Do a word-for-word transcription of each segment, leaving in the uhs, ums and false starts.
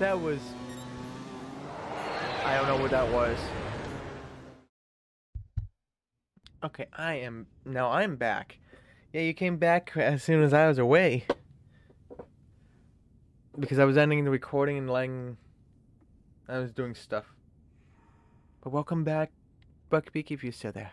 That was... I don't know what that was. Okay, I am... Now I'm back. Yeah, you came back as soon as I was away. Because I was ending the recording and letting... I was doing stuff. But welcome back, Buckbeak, if you're still there.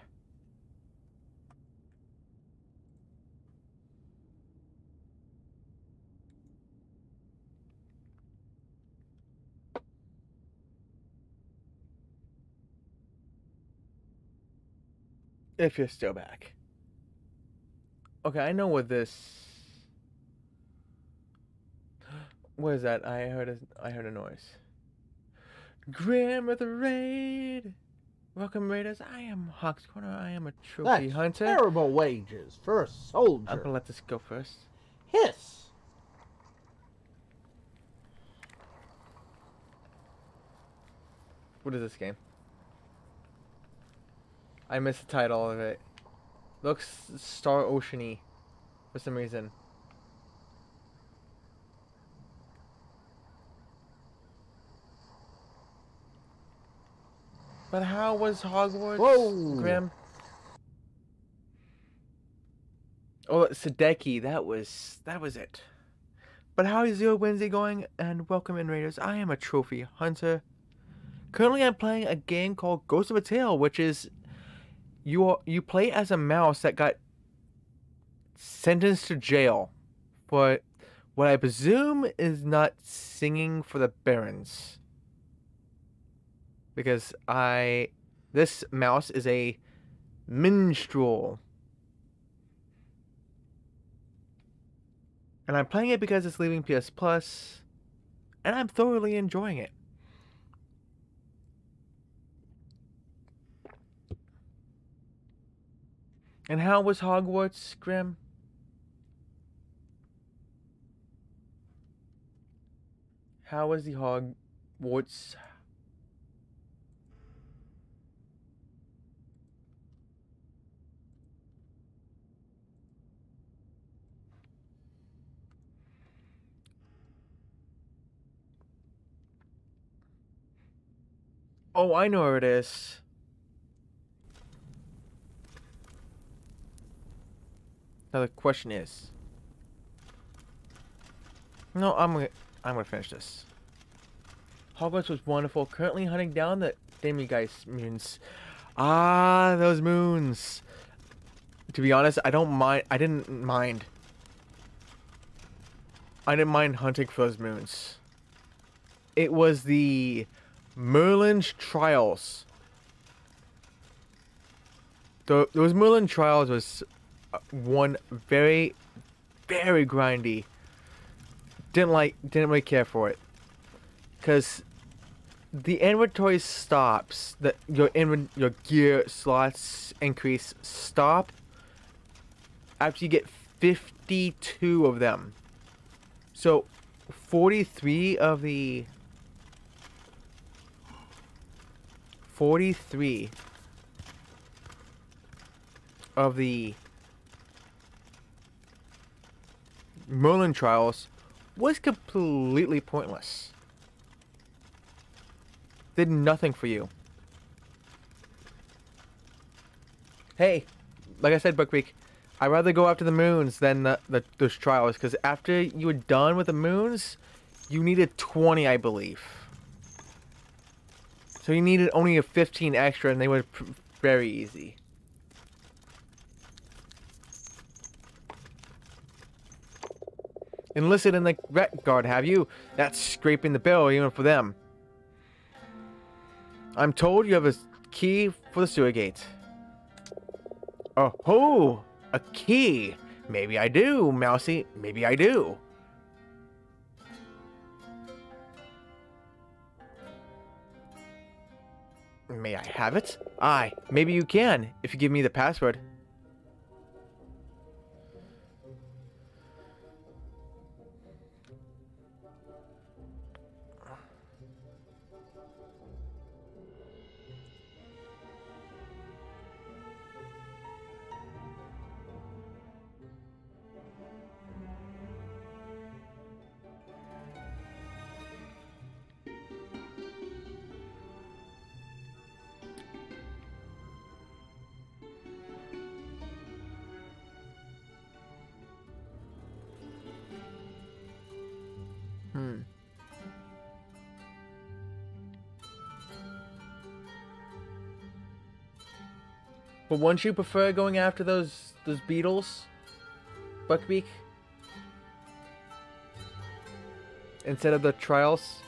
If you're still back. Okay, I know what this... What is that? I heard a, I heard a noise. Grim with the raid! Welcome, Raiders. I am HawksCorner. I am a trophy That's hunter. Terrible wages for a soldier. I'm gonna let this go first. Hiss! What is this game? I missed the title of it. Looks Star Ocean-y for some reason. But how was Hogwarts, Whoa. Grim? Oh, Sadeki, that was that was it. But how is your Wednesday going? And welcome in, Raiders. I am a trophy hunter. Currently, I'm playing a game called Ghost of a Tale, which is... You are, you play as a mouse that got sentenced to jail for what I presume is not singing for the barons. Because I... This mouse is a minstrel. And I'm playing it because it's leaving P S Plus. And I'm thoroughly enjoying it. And how was Hogwarts, Grim? How was the Hogwarts? Oh, I know where it is. Now the question is, no, I'm gonna, I'm gonna finish this. Hogwarts was wonderful. Currently hunting down the Demiguise moons. Ah, those moons. To be honest, I don't mind. I didn't mind. I didn't mind hunting for those moons. It was the Merlin's trials. The, those Merlin trials was. One very, very grindy. Didn't like, didn't really care for it, because the inventory stops. That your inven your gear slots increase stop after you get fifty-two of them. So, forty-three of the forty-three of the Merlin trials was completely pointless. Did nothing for you. Hey, like I said, Buckbeak, I'd rather go after the moons than the, the, those trials, because after you were done with the moons, you needed twenty, I believe. So you needed only a fifteen extra, and they were very easy. Enlisted in the Ret Guard, have you? That's scraping the barrel even for them. I'm told you have a key for the sewer gate. Oh, oh, a key. Maybe I do, Mousy. Maybe I do. May I have it? Aye, maybe you can, if you give me the password. But wouldn't you prefer going after those those beetles, Buckbeak, instead of the trials?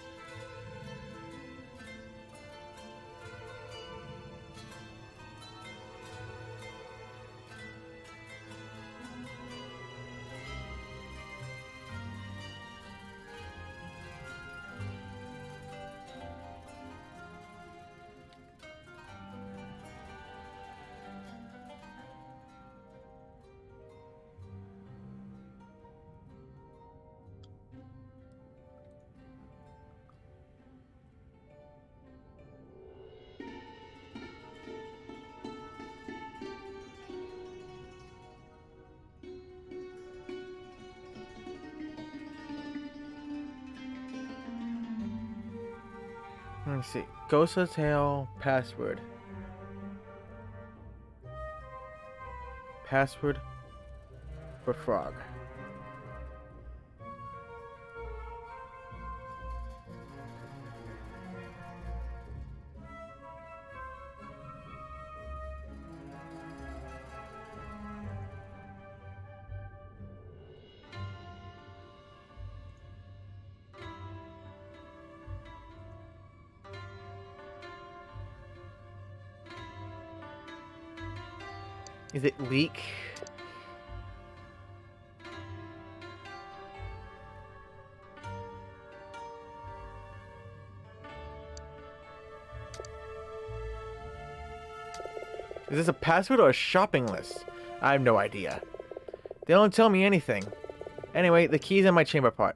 Let's see. Ghost of a Tale password. Password for frog. Is it leak? Is this a password or a shopping list? I have no idea. They don't tell me anything. Anyway, the key's in my chamber pot.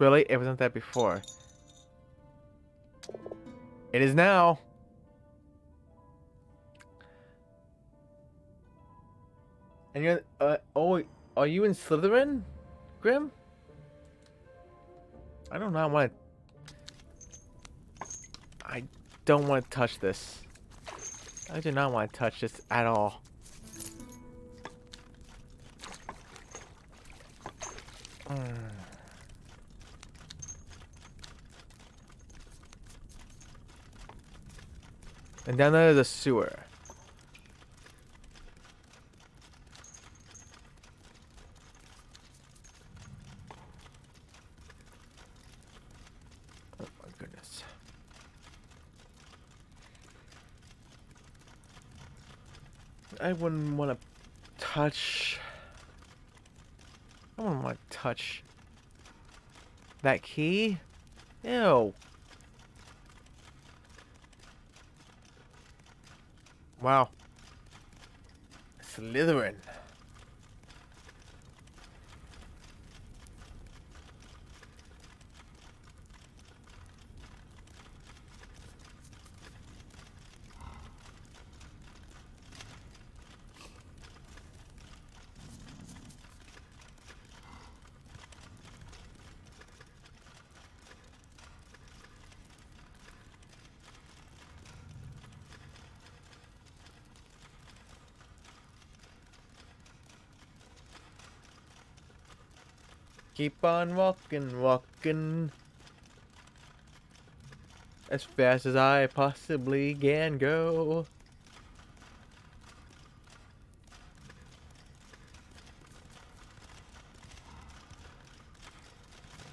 Really? It wasn't that before. It is now. And you're, uh, oh, are you in Slytherin, Grim? I don't know, I want to, I don't want to touch this. I do not want to touch this at all. Mm. And down there is a sewer. I wouldn't want to touch. I wouldn't want to touch that key. Ew. Wow. Slytherin. Keep on walking, walking as fast as I possibly can go.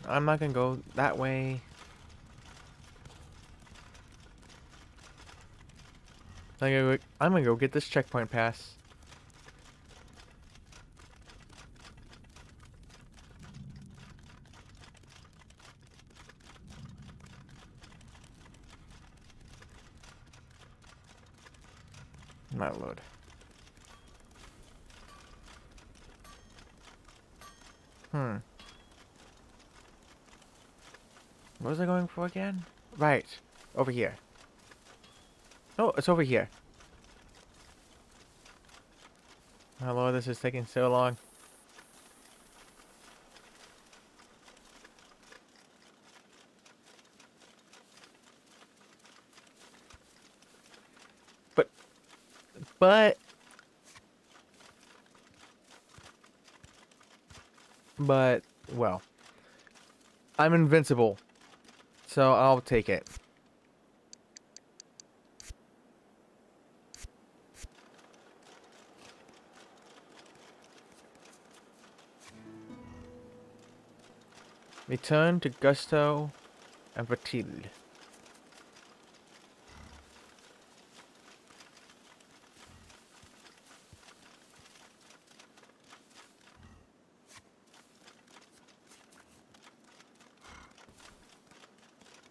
I'm not gonna go that way. I'm gonna go, I'm gonna go get this checkpoint pass. Again? Right. Over here. No, it's over here. Oh Lord, this is taking so long. But... But... But... Well. I'm invincible. So I'll take it. Return to Gusto and Vatilde.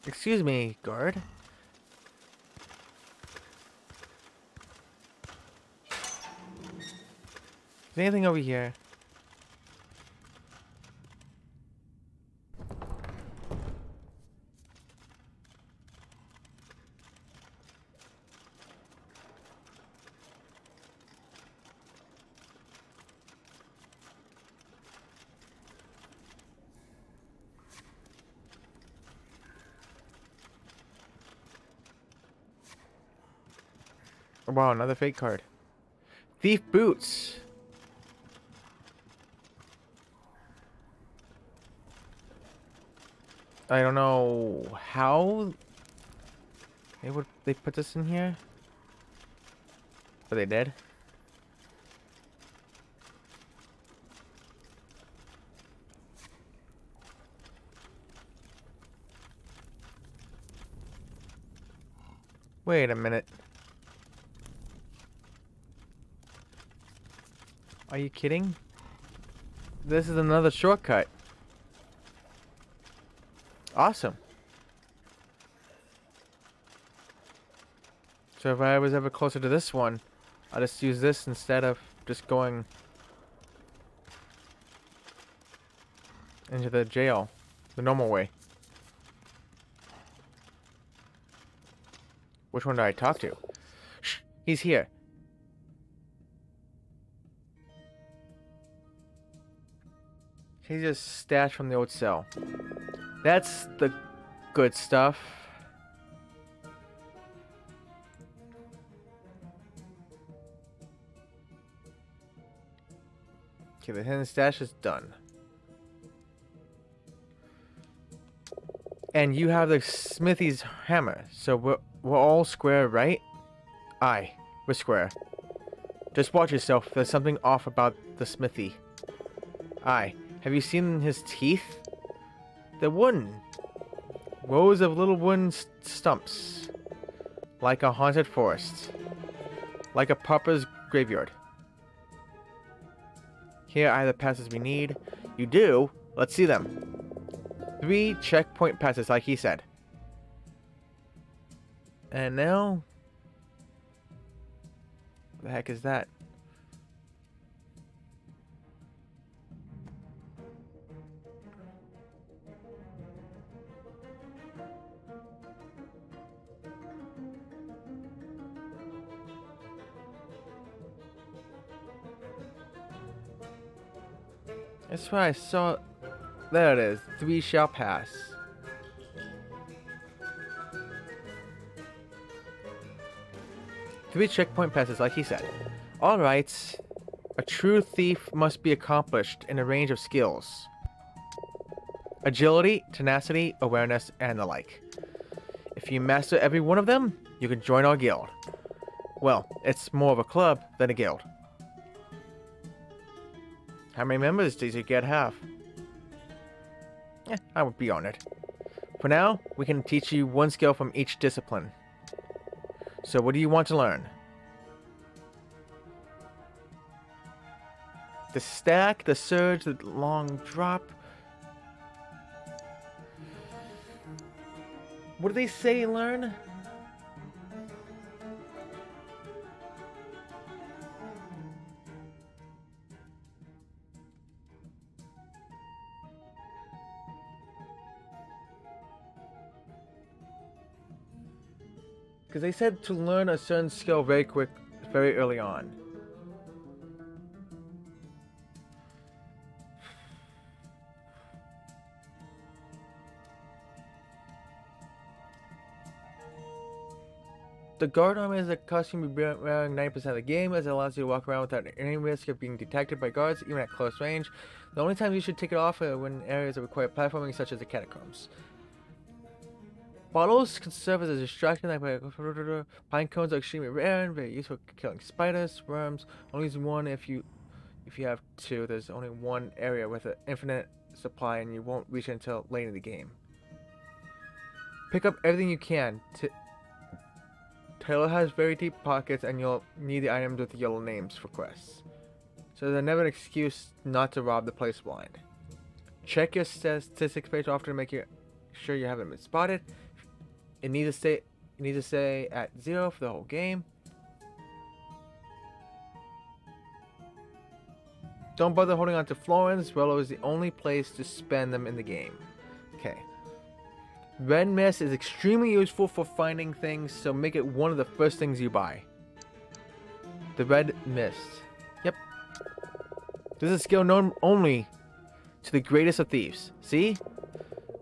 Excuse me, guard. Is there anything over here? Oh, wow, another fake card. Thief boots. I don't know how they would they put this in here, but they did. Wait a minute. Are you kidding? This is another shortcut. Awesome. So if I was ever closer to this one, I'll just use this instead of just going into the jail, the normal way. Which one do I talk to? Shh, he's here. He's just stashed from the old cell. That's the good stuff. Okay, the hidden stash is done. And you have the smithy's hammer, so we're, we're all square, right? Aye, we're square. Just watch yourself, there's something off about the smithy. Aye. Have you seen his teeth? They're wooden. Rows of little wooden st stumps. Like a haunted forest. Like a pauper's graveyard. Here are the passes we need. You do? Let's see them. Three checkpoint passes, like he said. And now... what the heck is that? That's why I saw... there it is. Three shall pass. Three checkpoint passes, like he said. Alright. A true thief must be accomplished in a range of skills. Agility, tenacity, awareness, and the like. If you master every one of them, you can join our guild. Well, it's more of a club than a guild. How many members does your guild have? Yeah, I would be honored. For now, we can teach you one skill from each discipline. So what do you want to learn? The stack, the surge, the long drop. What do they say learn? Because they said to learn a certain skill very quick, very early on. The guard armor is a costume you're wearing ninety percent of the game, as it allows you to walk around without any risk of being detected by guards, even at close range. The only time you should take it off are when areas that require platforming, such as the catacombs. Bottles can serve as a distraction. Like pine cones are extremely rare and very useful for killing spiders, worms. Only use one if you, if you have two. There's only one area with an infinite supply and you won't reach it until late in the game. Pick up everything you can. T Taylor has very deep pockets and you'll need the items with the yellow names for quests. So there's never an excuse not to rob the place blind. Check your statistics page often to make sure you haven't been spotted. It needs to stay, it needs to stay at zero for the whole game. Don't bother holding on to florins. Rolo is the only place to spend them in the game. Okay. Red Mist is extremely useful for finding things, so make it one of the first things you buy. The Red Mist. Yep. This is a skill known only to the greatest of thieves. See?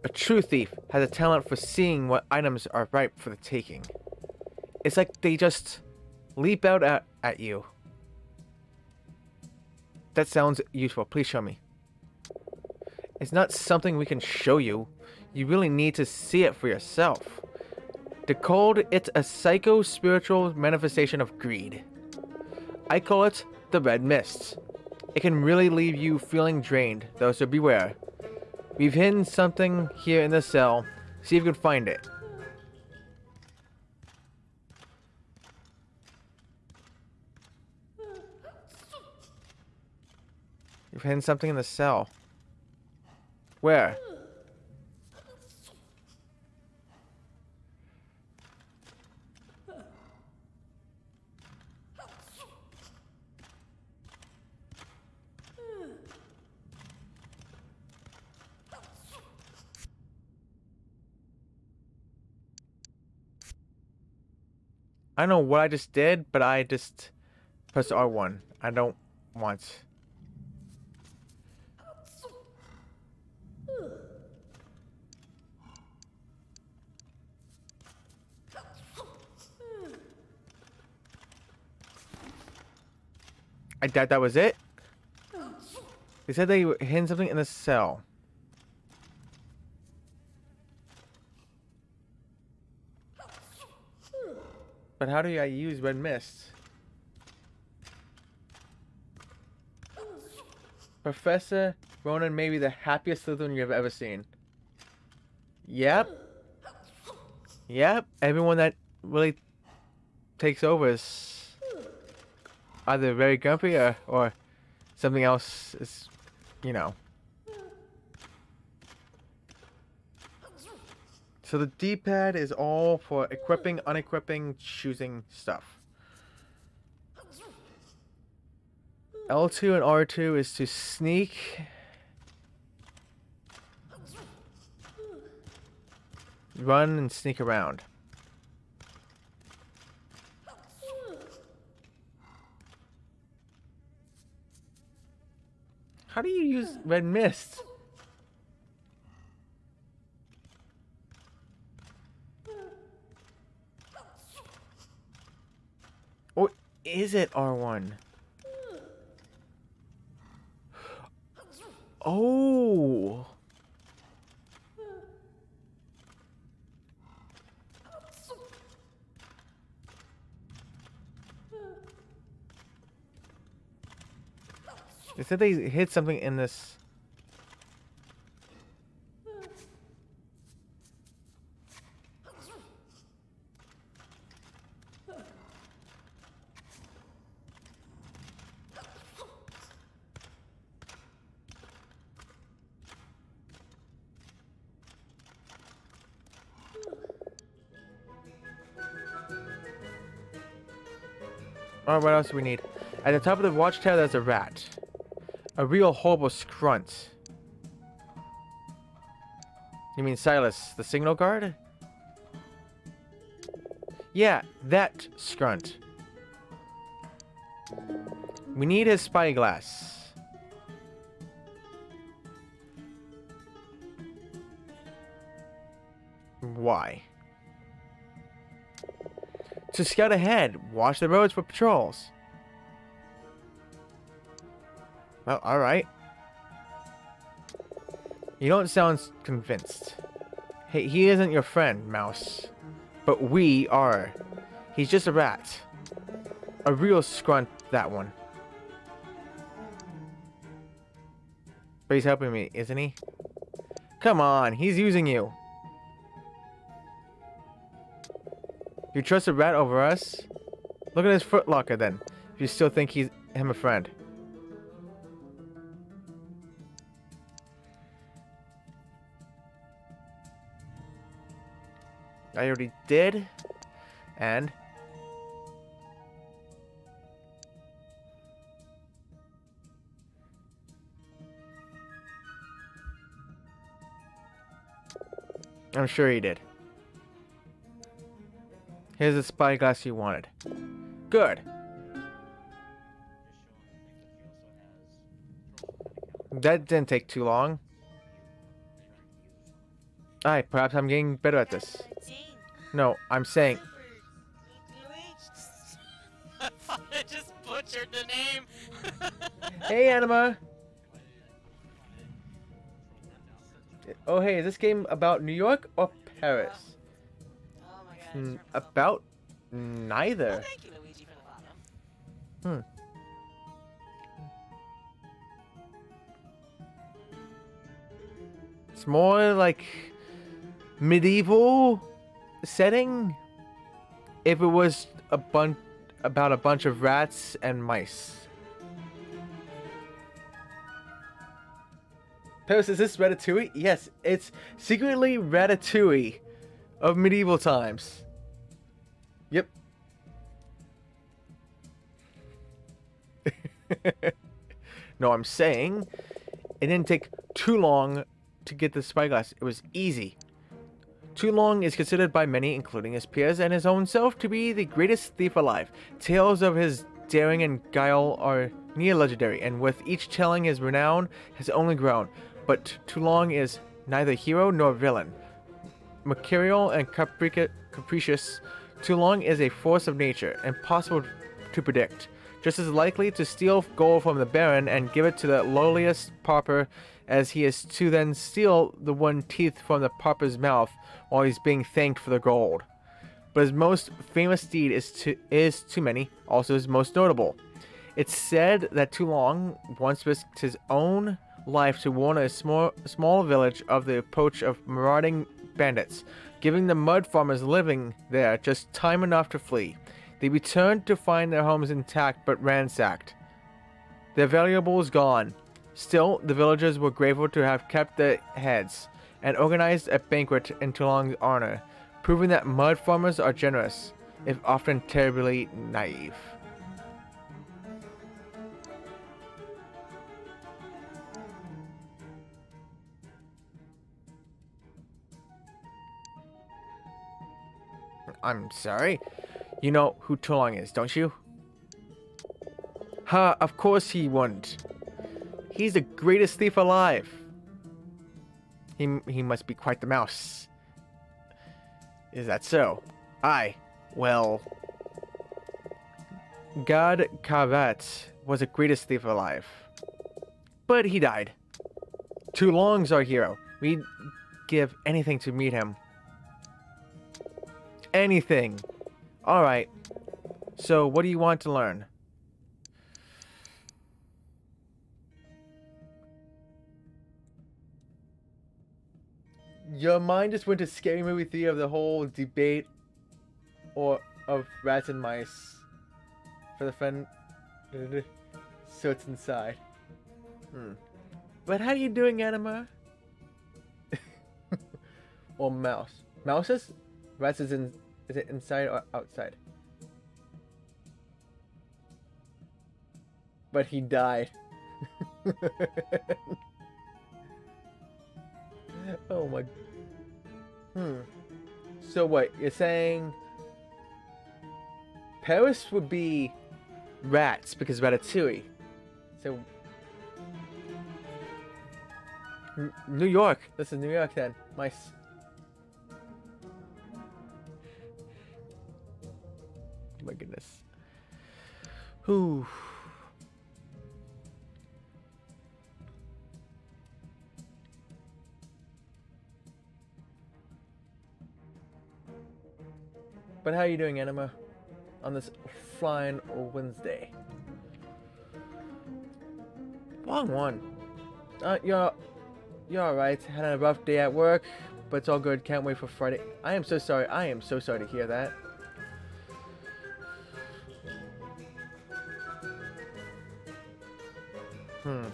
A true thief has a talent for seeing what items are ripe for the taking. It's like they just leap out at, at you. That sounds useful. Please show me. It's not something we can show you. You really need to see it for yourself. Decode, it's a psycho-spiritual manifestation of greed. I call it the Red Mist. It can really leave you feeling drained, though, so beware. We've hidden something here in the cell. See if you can find it. You've hidden something in the cell. Where? I don't know what I just did, but I just pressed R one. I don't want... I doubt that was it. They said they hid something in the cell. But how do I use Red Mist? Professor Ronan may be the happiest Slytherin you have ever seen. Yep. Yep. Everyone that really takes over is either very grumpy or, or something else is, you know. So the D-pad is all for equipping, unequipping, choosing stuff. L two and R two is to sneak. Run and sneak around. How do you use Red Mist? Or is it R one? Oh! They said they hid something in this. Alright, what else do we need? At the top of the watchtower, there's a rat. A real horrible scrunt. You mean Silas, the signal guard? Yeah, that scrunt. We need his spyglass. Why? To scout ahead, watch the roads for patrols. Well, alright. You don't sound convinced. Hey, he isn't your friend, Mouse. But we are. He's just a rat. A real scrunt, that one. But he's helping me, isn't he? Come on, he's using you. You trust a rat over us? Look at his footlocker then, if you still think he's him a friend. I already did, and I'm sure he did. Here's the spyglass you wanted. Good. That didn't take too long. Alright, perhaps I'm getting better at this. No, I'm saying. I thought I just butchered the name. Hey, Anima. Oh, hey, is this game about New York or Paris? Oh my God, mm, about neither. Well, thank you, Luigi, for the bottom. Hmm. It's more like medieval setting. If it was a bunch about a bunch of rats and mice. Paris, is this Ratatouille? Yes, it's secretly Ratatouille of medieval times. Yep. No, I'm saying it didn't take too long to get the spyglass. It was easy. Toulong is considered by many, including his peers and his own self, to be the greatest thief alive. Tales of his daring and guile are near legendary, and with each telling his renown has only grown. But Toulong is neither hero nor villain. Mercurial and capricious, Toulong is a force of nature, impossible to predict. Just as likely to steal gold from the Baron and give it to the lowliest pauper as he is to then steal the one teeth from the pauper's mouth while he's being thanked for the gold. But his most famous deed is to, is too many, also his most notable. It's said that Toulong once risked his own life to warn a small, small village of the approach of marauding bandits, giving the mud farmers living there just time enough to flee. They returned to find their homes intact but ransacked. Their valuables gone. Still, the villagers were grateful to have kept their heads and organized a banquet in Toulong's honor, proving that mud farmers are generous, if often terribly naive. I'm sorry. You know who Toulong is, don't you? Ha, of course he wouldn't. He's the greatest thief alive. He, he must be quite the mouse. Is that so? I, well... God Kavat was the greatest thief alive. But he died. Toulong's our hero. We'd give anything to meet him. Anything. Alright, so what do you want to learn? Your mind just went to Scary Movie three of the whole debate or of rats and mice for the friend so it's inside. Hmm. But how are you doing, Anima? Or mouse. Mouses? Rats is in... Is it inside or outside? But he died. Oh my... Hmm. So what, you're saying... Paris would be... Rats, because Ratatouille. So... N- New York! This is New York then. Mice. My goodness. Whew. But how are you doing, Anima, on this flying Wednesday? Long one. Uh, you're, you're alright. Had a rough day at work, but it's all good. Can't wait for Friday. I am so sorry. I am so sorry to hear that. Hmm.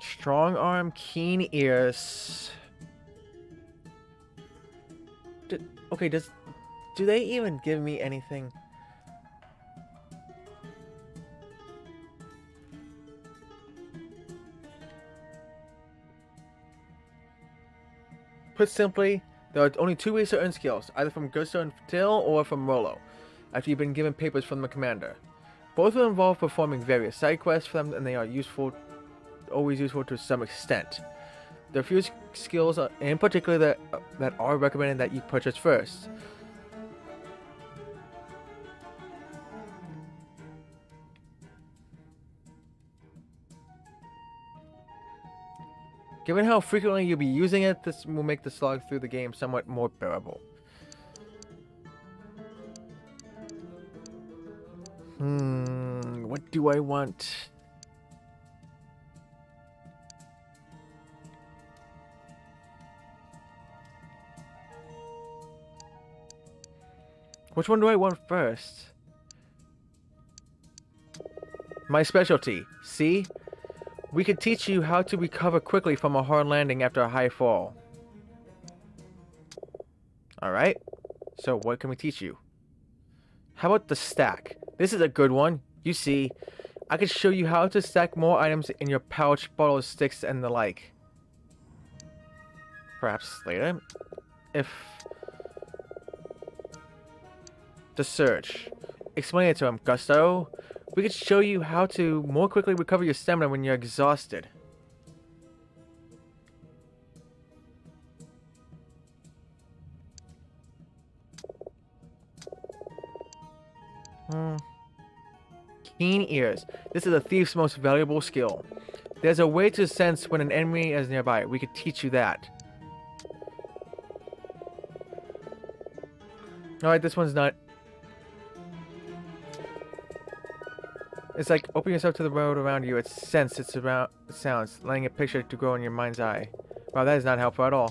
Strong arm, keen ears. D okay, does... Do they even give me anything? Put simply, there are only two ways to earn skills, either from Gusto and Vatilde or from Rolo, after you've been given papers from the commander. Both will involve performing various side quests for them, and they are useful, always useful to some extent. There are few skills, are, in particular, that, uh, that are recommended that you purchase first. Given how frequently you'll be using it, this will make the slog through the game somewhat more bearable. Hmm, what do I want? Which one do I want first? My specialty, see? We could teach you how to recover quickly from a hard landing after a high fall. Alright, so what can we teach you? How about the stack? This is a good one. You see, I could show you how to stack more items in your pouch, bottles, sticks, and the like. Perhaps later. If... The search. Explain it to him, Gusto. We could show you how to more quickly recover your stamina when you're exhausted. Hmm. Keen ears. This is a thief's most valuable skill. There's a way to sense when an enemy is nearby. We could teach you that. Alright, this one's not... It's like opening yourself to the world around you. It's sense, it's around it sounds, letting a picture to grow in your mind's eye. Wow, that is not helpful at all.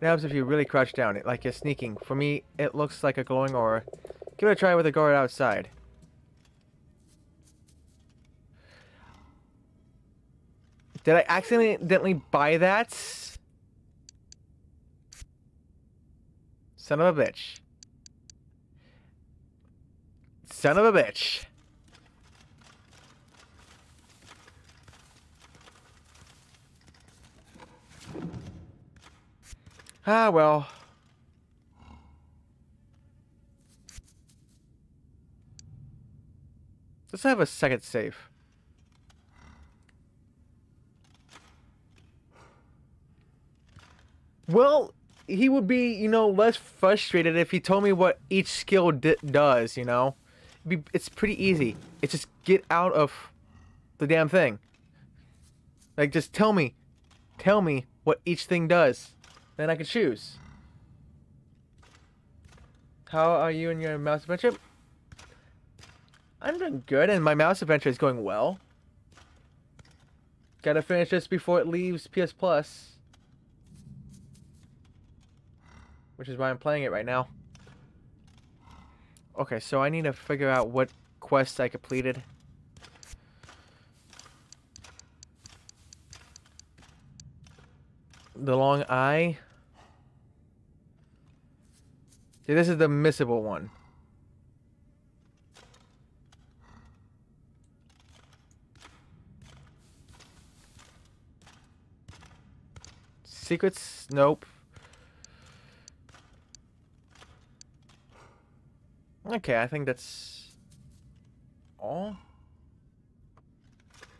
It helps if you really crouch down, it like you're sneaking. For me, it looks like a glowing aura. Give it a try with a guard outside. Did I accidentally buy that? Son of a bitch. Son of a bitch. Ah, well. Let's have a second save. Well, he would be, you know, less frustrated if he told me what each skill d does, you know? It'd be, it's pretty easy. It's just get out of the damn thing. Like, just tell me. Tell me what each thing does. Then I can choose. How are you in your mouse adventure? I'm doing good, and my mouse adventure is going well. Gotta finish this before it leaves P S Plus. Which is why I'm playing it right now. Okay, so I need to figure out what quests I completed. The long eye... See, this is the missable one. Secrets? Nope. Okay, I think that's all.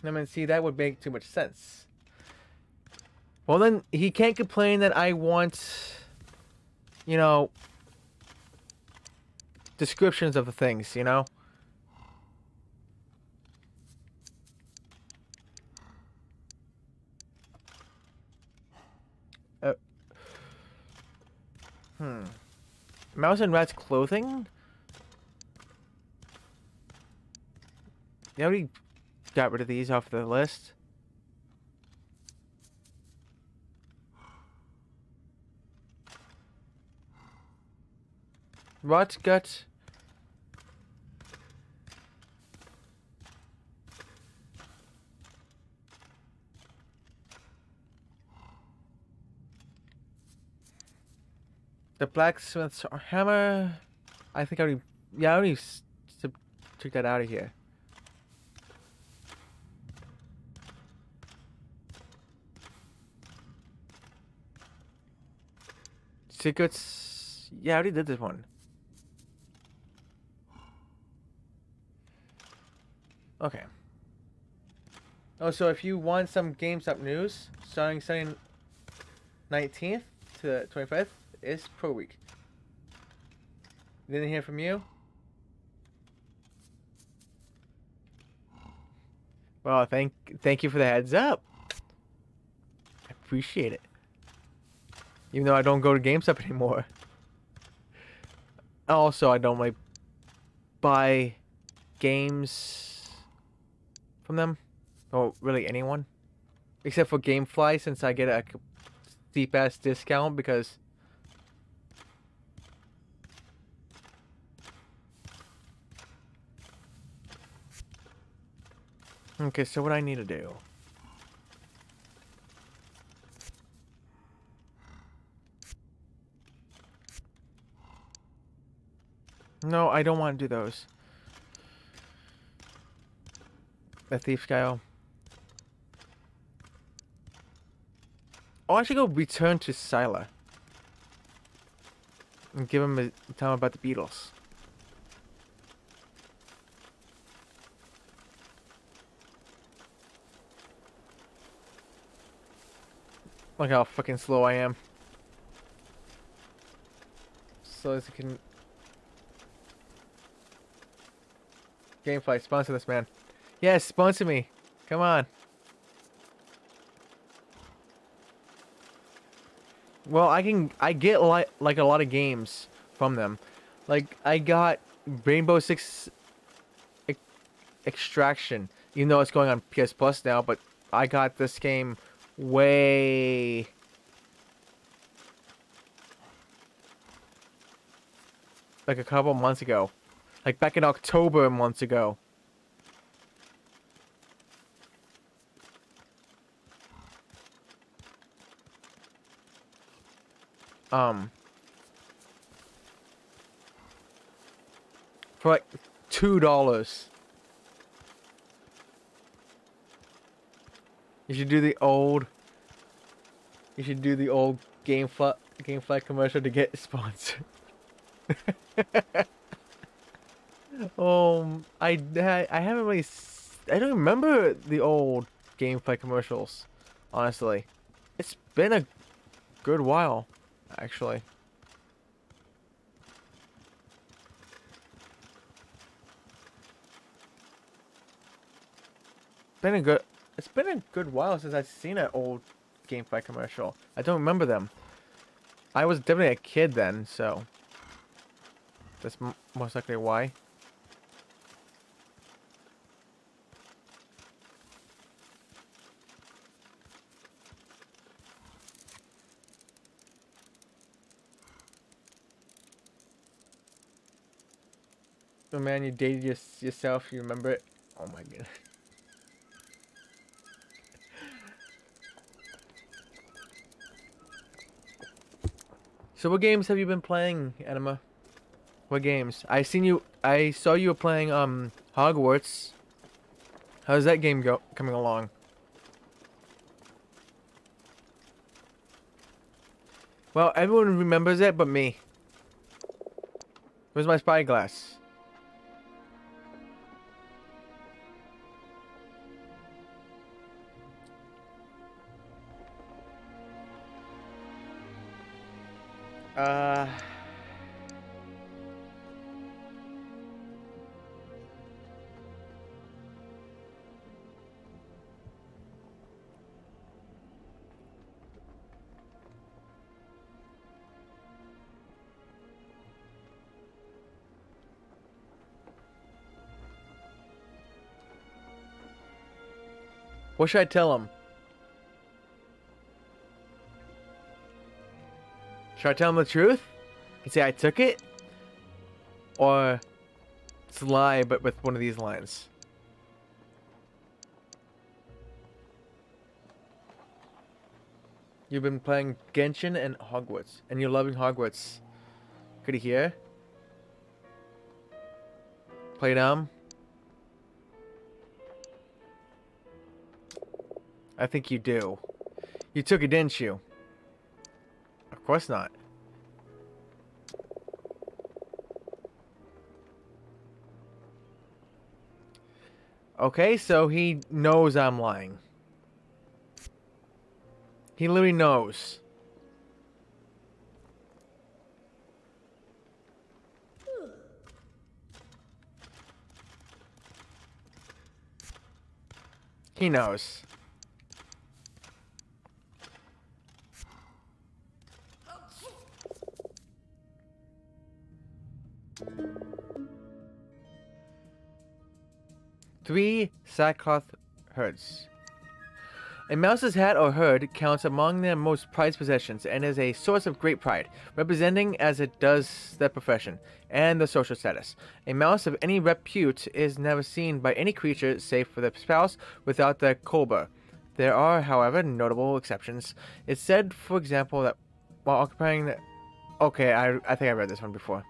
I mean, see, that would make too much sense. Well, then he can't complain that I want, you know, descriptions of the things, you know? Uh, hmm. Mouse and rat's clothing? They already got rid of these off the list. Rot gut. The blacksmith's hammer. I think I already. Yeah, I already took that out of here. Secrets. Yeah, I already did this one. Okay. Oh, so if you want some GameStop news, starting Sunday nineteenth to the twenty-fifth. It's Pro Week. Didn't hear from you? Well, thank thank you for the heads up. I appreciate it. Even though I don't go to GameStop anymore. Also, I don't like buy games from them. Or really anyone. Except for Gamefly, since I get a steep ass discount because okay, so what I need to do. No, I don't want to do those. The Thief's Guile. I'll actually go return to Silas. And give him a time about the Beatles. Look how fucking slow I am. Slow as I can. Gamefly, sponsor this man. Yes, sponsor me. Come on. Well, I can. I get li like a lot of games from them. Like I got Rainbow Six e Extraction. You know it's going on P S Plus now, but I got this game. Way like a couple months ago, like back in October months ago. Um, for like two dollars. You should do the old. You should do the old Gamefly Gamefly commercial to get sponsored. um, I I haven't really. I don't remember the old Gamefly commercials. Honestly, it's been a good while, actually. Been a good. It's been a good while since I've seen an old Gamefly commercial. I don't remember them. I was definitely a kid then, so that's m most likely why. Oh man, you dated your yourself. You remember it? Oh my goodness. So what games have you been playing, Enema? What games? I seen you. I saw you were playing um Hogwarts. How's that game go coming along? Well, everyone remembers it, but me. Where's my spyglass? Uh, What should I tell him? Should I tell him the truth? And say I took it? Or it's a lie, but with one of these lines. You've been playing Genshin and Hogwarts, and you're loving Hogwarts. Could you hear? Play dumb. I think you do. You took it, didn't you? Of course not. Okay, so he knows I'm lying. He literally knows. He knows. Three sackcloth herds. A mouse's hat or herd counts among their most prized possessions and is a source of great pride, representing as it does their profession and their social status. A mouse of any repute is never seen by any creature save for their spouse without their colbur. There are, however, notable exceptions. It's said, for example, that while occupying the... Okay, I, I think I read this one before.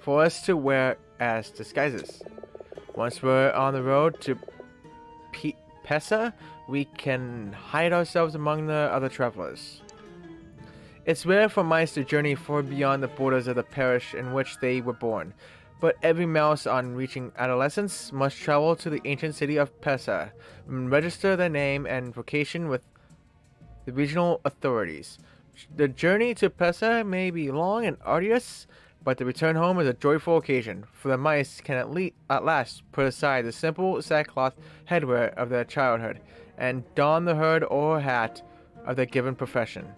For us to wear as disguises. Once we're on the road to P Pesa, we can hide ourselves among the other travelers. It's rare for mice to journey far beyond the borders of the parish in which they were born, but every mouse on reaching adolescence must travel to the ancient city of Pesa and register their name and vocation with the regional authorities. The journey to Pesa may be long and arduous, but the return home is a joyful occasion, for the mice can at, le at last put aside the simple sackcloth headwear of their childhood and don the herd or hat of their given profession.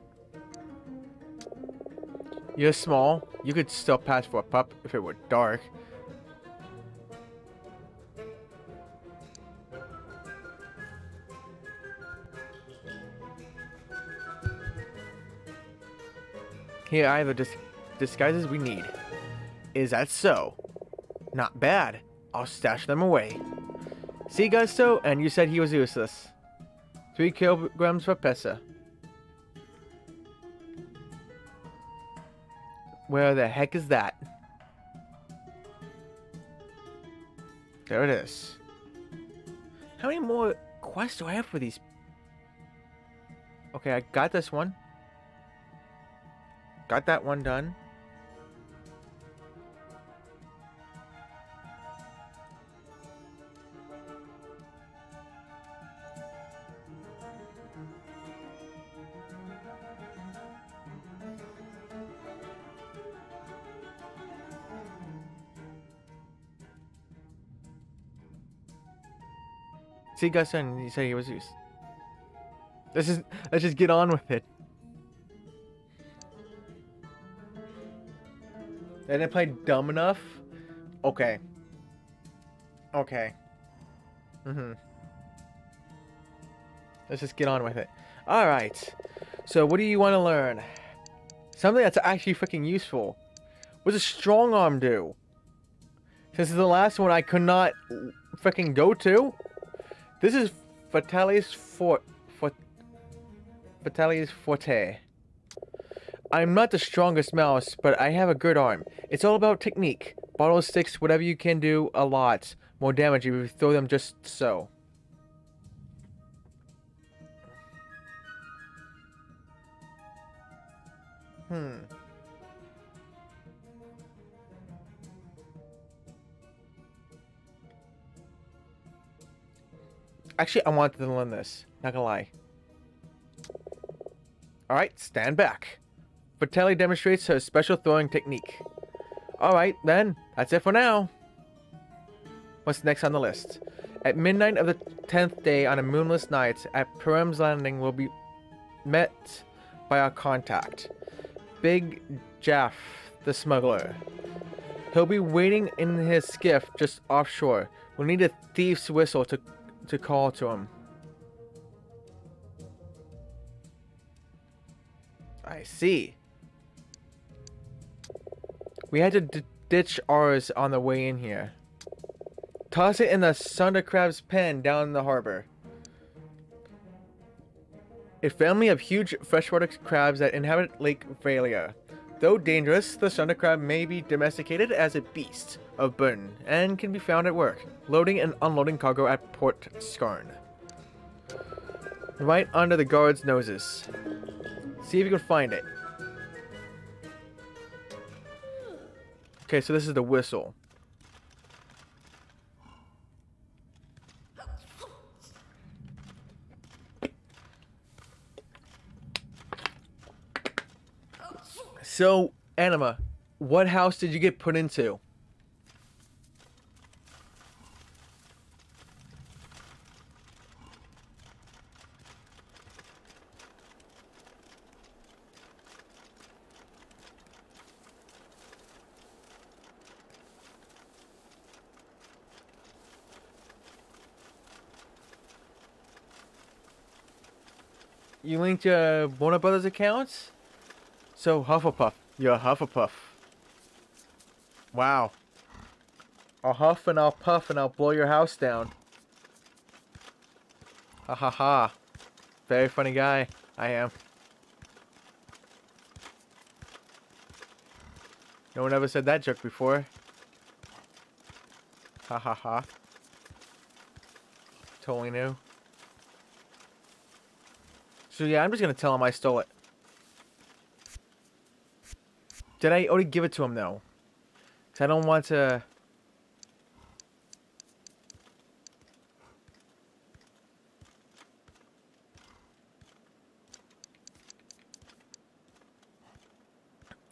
You're small. You could still pass for a pup if it were dark. Here I have the dis disguises we need. Is that so? Not bad. I'll stash them away. See, Gusto? And you said he was useless. Three kilograms for Pesa. Where the heck is that? There it is. How many more quests do I have for these? Okay, I got this one. Got that one done. See, Guston, you said he was used. Let's just, let's just get on with it. They didn't play dumb enough? Okay. Okay. Mm-hmm. Let's just get on with it. Alright. So, what do you want to learn? Something that's actually freaking useful. What does a strong arm do? Since it's the last one I could not freaking go to. This is Vitelde's for, for Vitelde's forte. I'm not the strongest mouse, but I have a good arm. It's all about technique. Bottle sticks, whatever you can do, a lot more damage if you throw them just so. Hmm. Actually, I wanted to learn this. Not gonna lie. Alright, stand back. Vatilde demonstrates her special throwing technique. Alright, then. That's it for now. What's next on the list? At midnight of the tenth day on a moonless night at Purim's Landing, we'll be met by our contact, Big Jaff, the smuggler. He'll be waiting in his skiff just offshore. We'll need a thief's whistle to... to call to him. I see. We had to d ditch ours on the way in here. Toss it in the Sunder Crab's pen down the harbor. A family of huge freshwater crabs that inhabit Lake Valia. Though dangerous, the Sunder Crab may be domesticated as a beast of burden and can be found at work, loading and unloading cargo at Port Skarn. Right under the guards' noses. See if you can find it. Okay, so this is the whistle. So, Anima, what house did you get put into? You linked your Warner Brothers accounts? So Hufflepuff. You're a Hufflepuff. Wow. I'll huff and I'll puff and I'll blow your house down. Ha ha ha. Very funny guy. I am. No one ever said that joke before. Ha ha ha. Totally new. So yeah, I'm just gonna tell him I stole it. Did I already give it to him though? Cause I don't want to.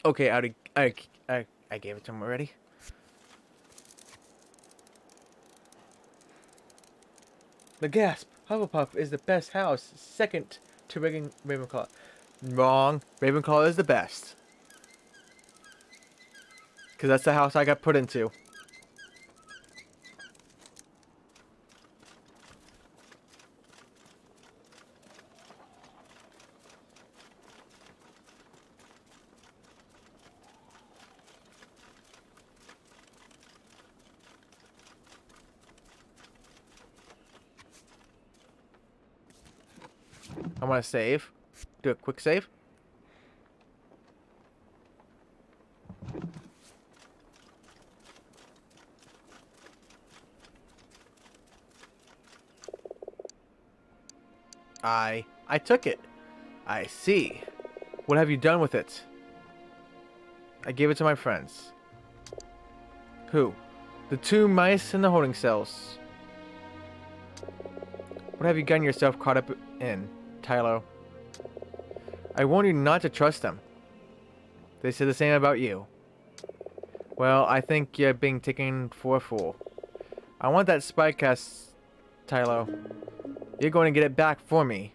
Okay, I already, I, I I gave it to him already. The gasp. Hufflepuff is the best house, second to Ravenclaw. Wrong. Ravenclaw is the best. Because that's the house I got put into. I want to save. Do a quick save. I I took it. I see. What have you done with it? I gave it to my friends. Who? The two mice in the holding cells. What have you gotten yourself caught up in, Tylo? I warn you not to trust them. They said the same about you. Well, I think you're being taken for a fool. I want that spy cast, Tylo. You're going to get it back for me.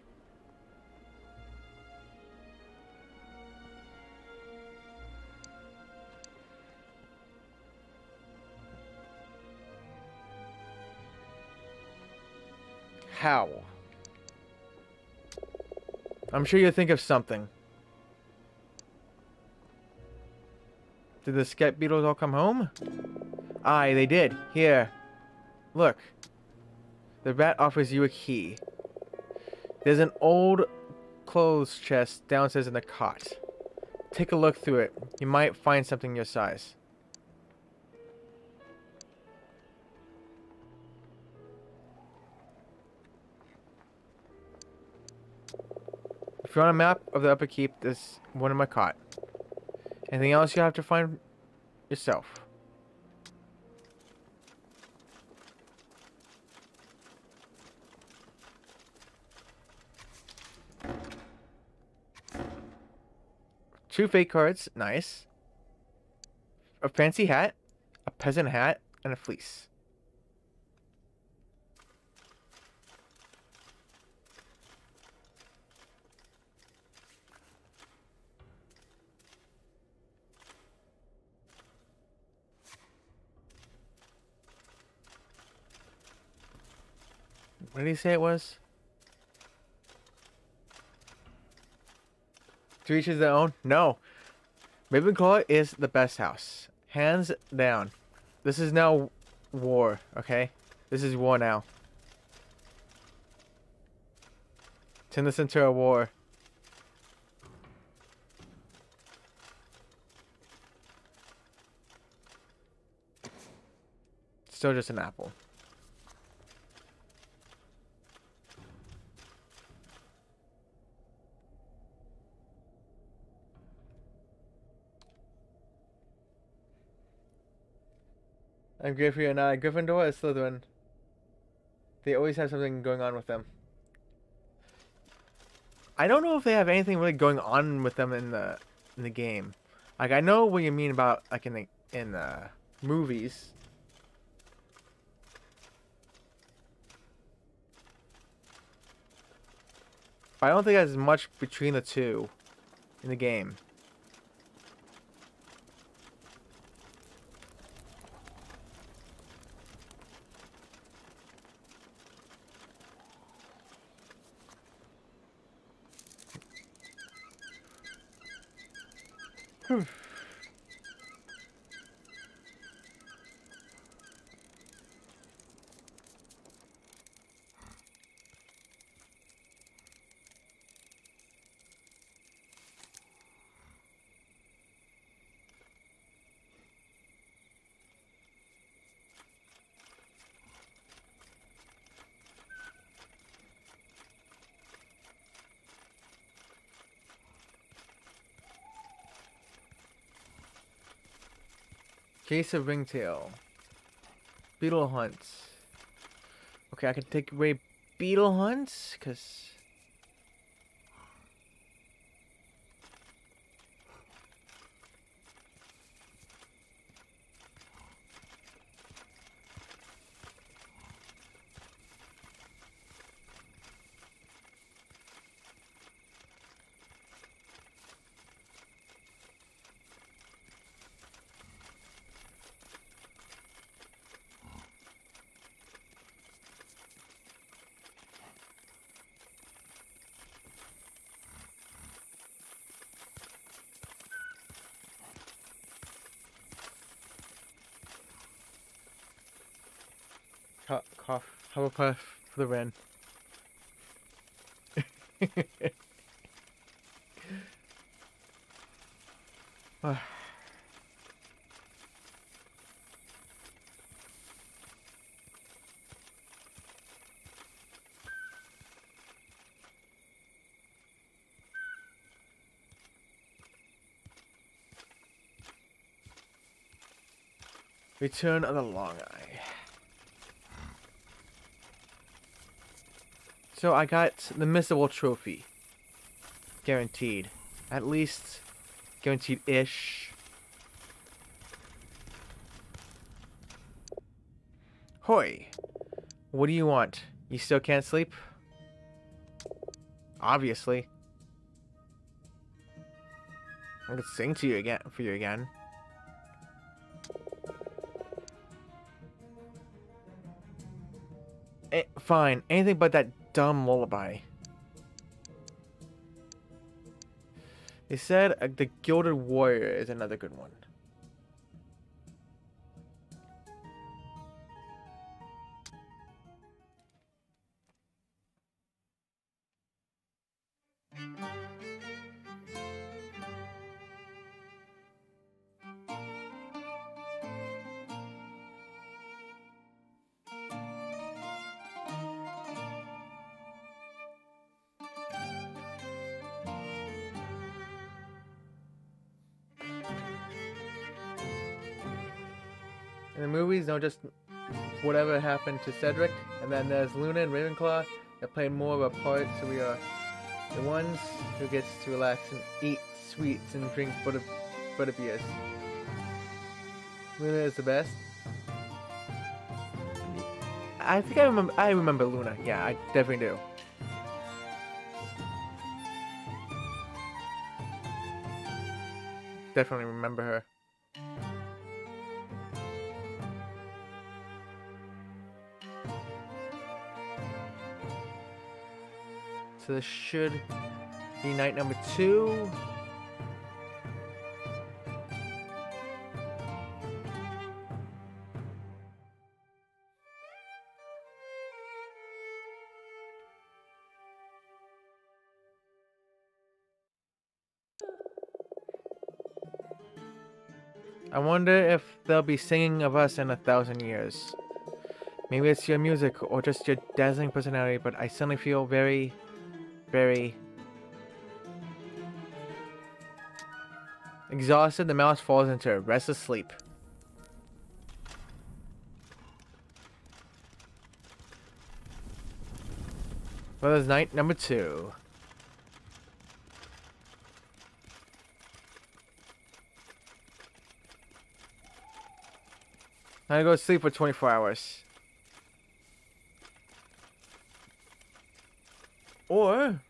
How? I'm sure you'll think of something. Did the scat beetles all come home? Aye, they did. Here. Look. The rat offers you a key. There's an old clothes chest downstairs in the cot. Take a look through it. You might find something your size. If you're on a map of the upper keep, there's one in my cot. Anything else you have to find yourself. Two fake cards, nice. A fancy hat, a peasant hat, and a fleece. What did he say it was? To each his own? No. Ravenclaw is the best house. Hands down. This is now war, okay? This is war now. Turn this into a war. Still just an apple. I'm Gryffindor and I. Gryffindor is Slytherin. They always have something going on with them. I don't know if they have anything really going on with them in the in the game. Like, I know what you mean about, like, in the in the movies. I don't think there's much between the two in the game. Hmm. Case of Ringtail. Beetle hunts. Okay, I can take away beetle hunts, because... Hufflepuff for the win. Return of the Long Eye. So I got the Missable Trophy. Guaranteed. At least guaranteed-ish. Hoi! What do you want? You still can't sleep? Obviously. I could sing to you again for you again. Eh, fine. Anything but that dumb lullaby. They said uh, the Gilded Warrior is another good one. In the movies, no, just whatever happened to Cedric. And then there's Luna and Ravenclaw that play more of a part, so we are the ones who gets to relax and eat sweets and drink butter, butter beers. Luna is the best. I think I remember, I remember Luna. Yeah, I definitely do. Definitely remember her. So this should be night number two. I wonder if they'll be singing of us in a thousand years. Maybe it's your music or just your dazzling personality, but I suddenly feel very, very... Exhausted, the mouse falls into a restless sleep. Brother's Night number two. Now I go to sleep for twenty-four hours. Or...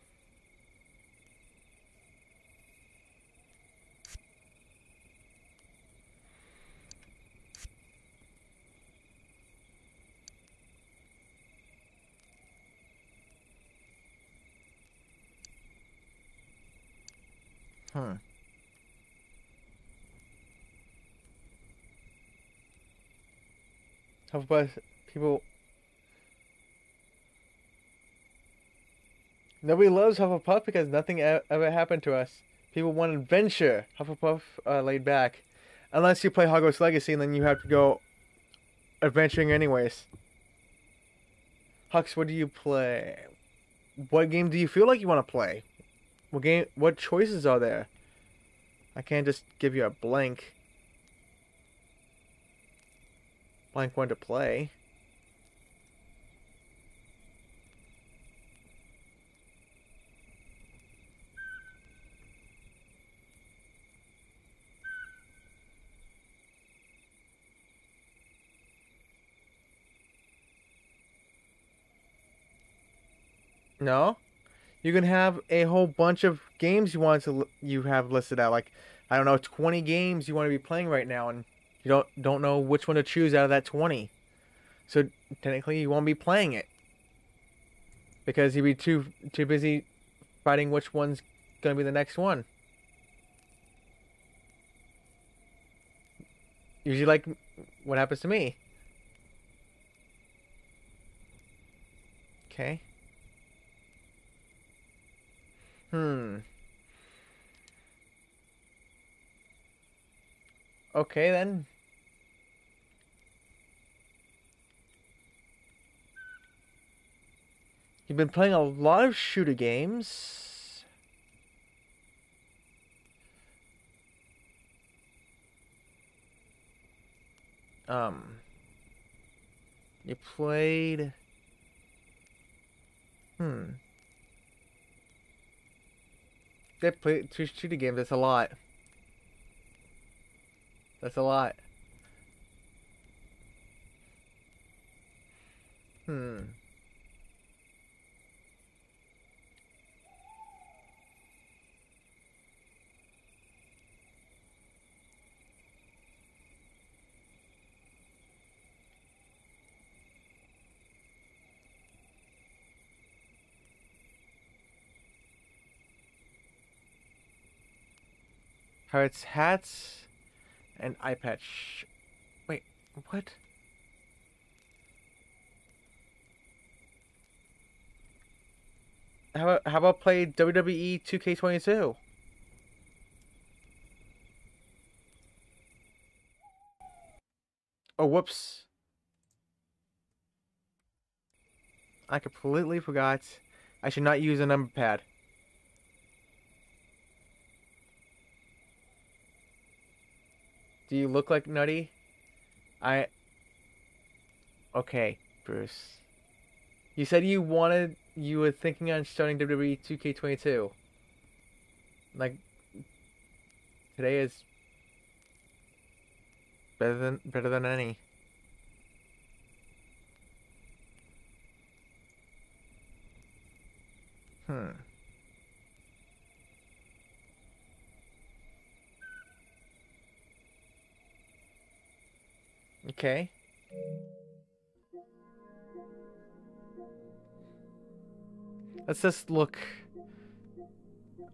Huh. Hufflepuff people. Nobody loves Hufflepuff because nothing ever happened to us. People want adventure. Hufflepuff uh, laid back. Unless you play Hogwarts Legacy and then you have to go adventuring anyways. Hux, what do you play? What game do you feel like you want to play? What game? What choices are there? I can't just give you a blank. Blank one to play. No? You can have a whole bunch of games you want to you have listed out, like I don't know, twenty games you want to be playing right now, and you don't don't know which one to choose out of that twenty. So technically, you won't be playing it because you'd be too too busy fighting which one's gonna be the next one. Usually, like what happens to me. Okay. Hmm. Okay, then. You've been playing a lot of shooter games. Um. You played... Hmm. They play two shooter games. That's a lot. That's a lot. Hmm. Pirates hats and eye patch. Wait, what? How about, how about play W W E two K twenty-two? Oh, whoops. I completely forgot. I should not use a number pad. Do you look like Nutty? I... Okay, Bruce. You said you wanted... You were thinking on starting W W E two K twenty-two. Like... Today is... Better than... Better than any. Hmm... Okay. Let's just look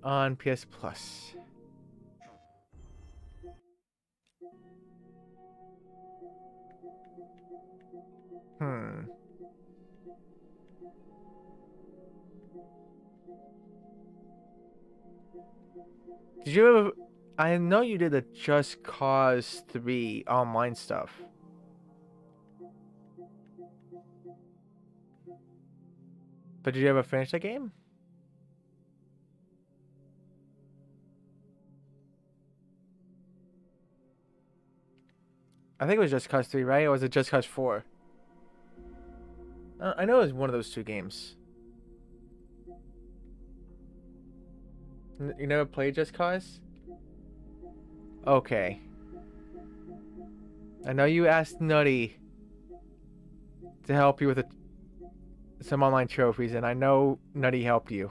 on P S Plus. Hmm. Did you ever I know you did the Just Cause three online stuff. But did you ever finish that game? I think it was Just Cause three, right? Or was it Just Cause four? I know it was one of those two games. You never played Just Cause? Okay. I know you asked Nutty to help you with a, some online trophies, and I know Nutty helped you.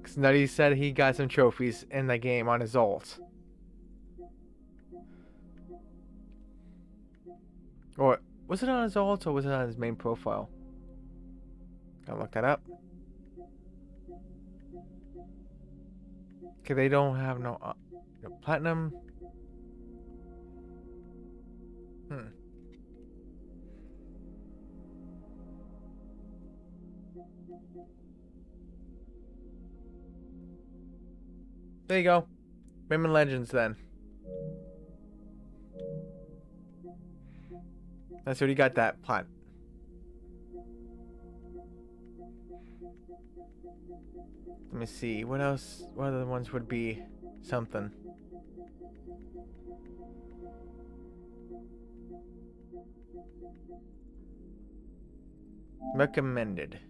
Because Nutty said he got some trophies in the game on his ult. Or was it on his alt or was it on his main profile? Gotta look that up. Okay, they don't have no, uh, no platinum. Hmm. There you go. Rayman Legends then. That's already got that plan. Let me see. What else? What other ones would be something? Recommended.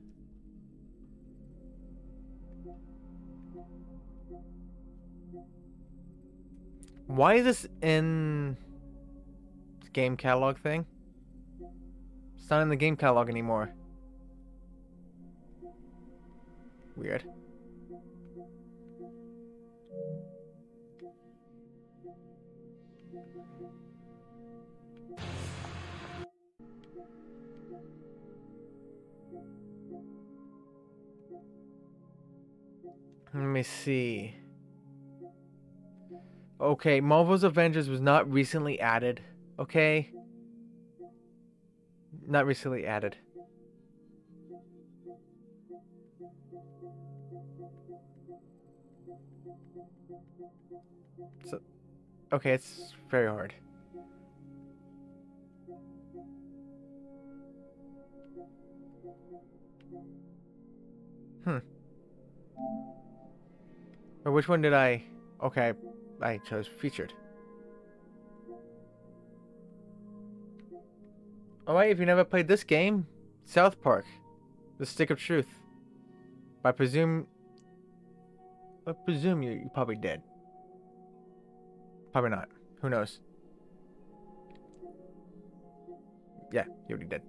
Why is this in the game catalog thing? It's not in the game catalog anymore. Weird. Let me see. Okay, Marvel's Avengers was not recently added. Okay. Not recently added. So, okay, it's very hard. Hmm. Or which one did I... Okay, I chose featured. Alright, if you never played this game, South Park, The Stick of Truth. I presume... I presume you, you probably did. Probably not. Who knows? Yeah, you already did.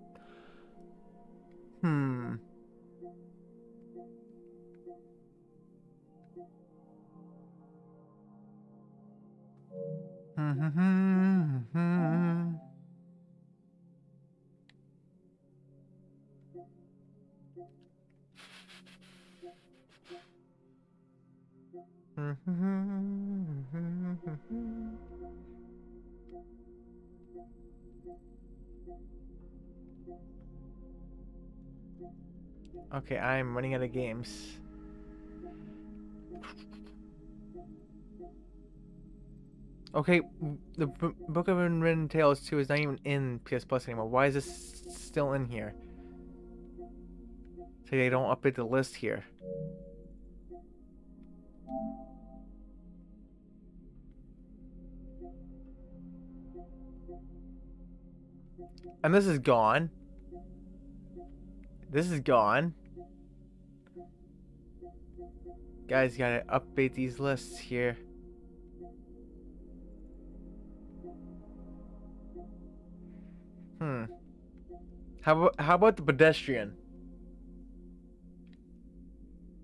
Hmm... Hmm... Okay, I'm running out of games. Okay, the B Book of Unwritten Tales two is not even in P S Plus anymore. Why is this still in here? So they don't update the list here. And this is gone. This is gone. Guys, gotta update these lists here. Hmm. How, how about the pedestrian?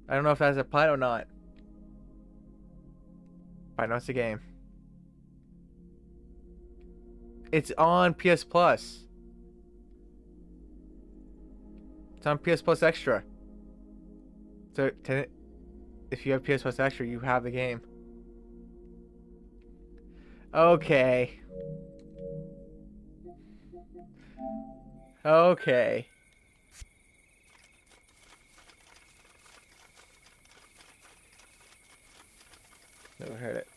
I don't know if that's a plot or not. But I know it's a game. It's on P S Plus. It's on P S Plus Extra. So, if you have P S Plus Extra, you have the game. Okay. Okay. Never heard it.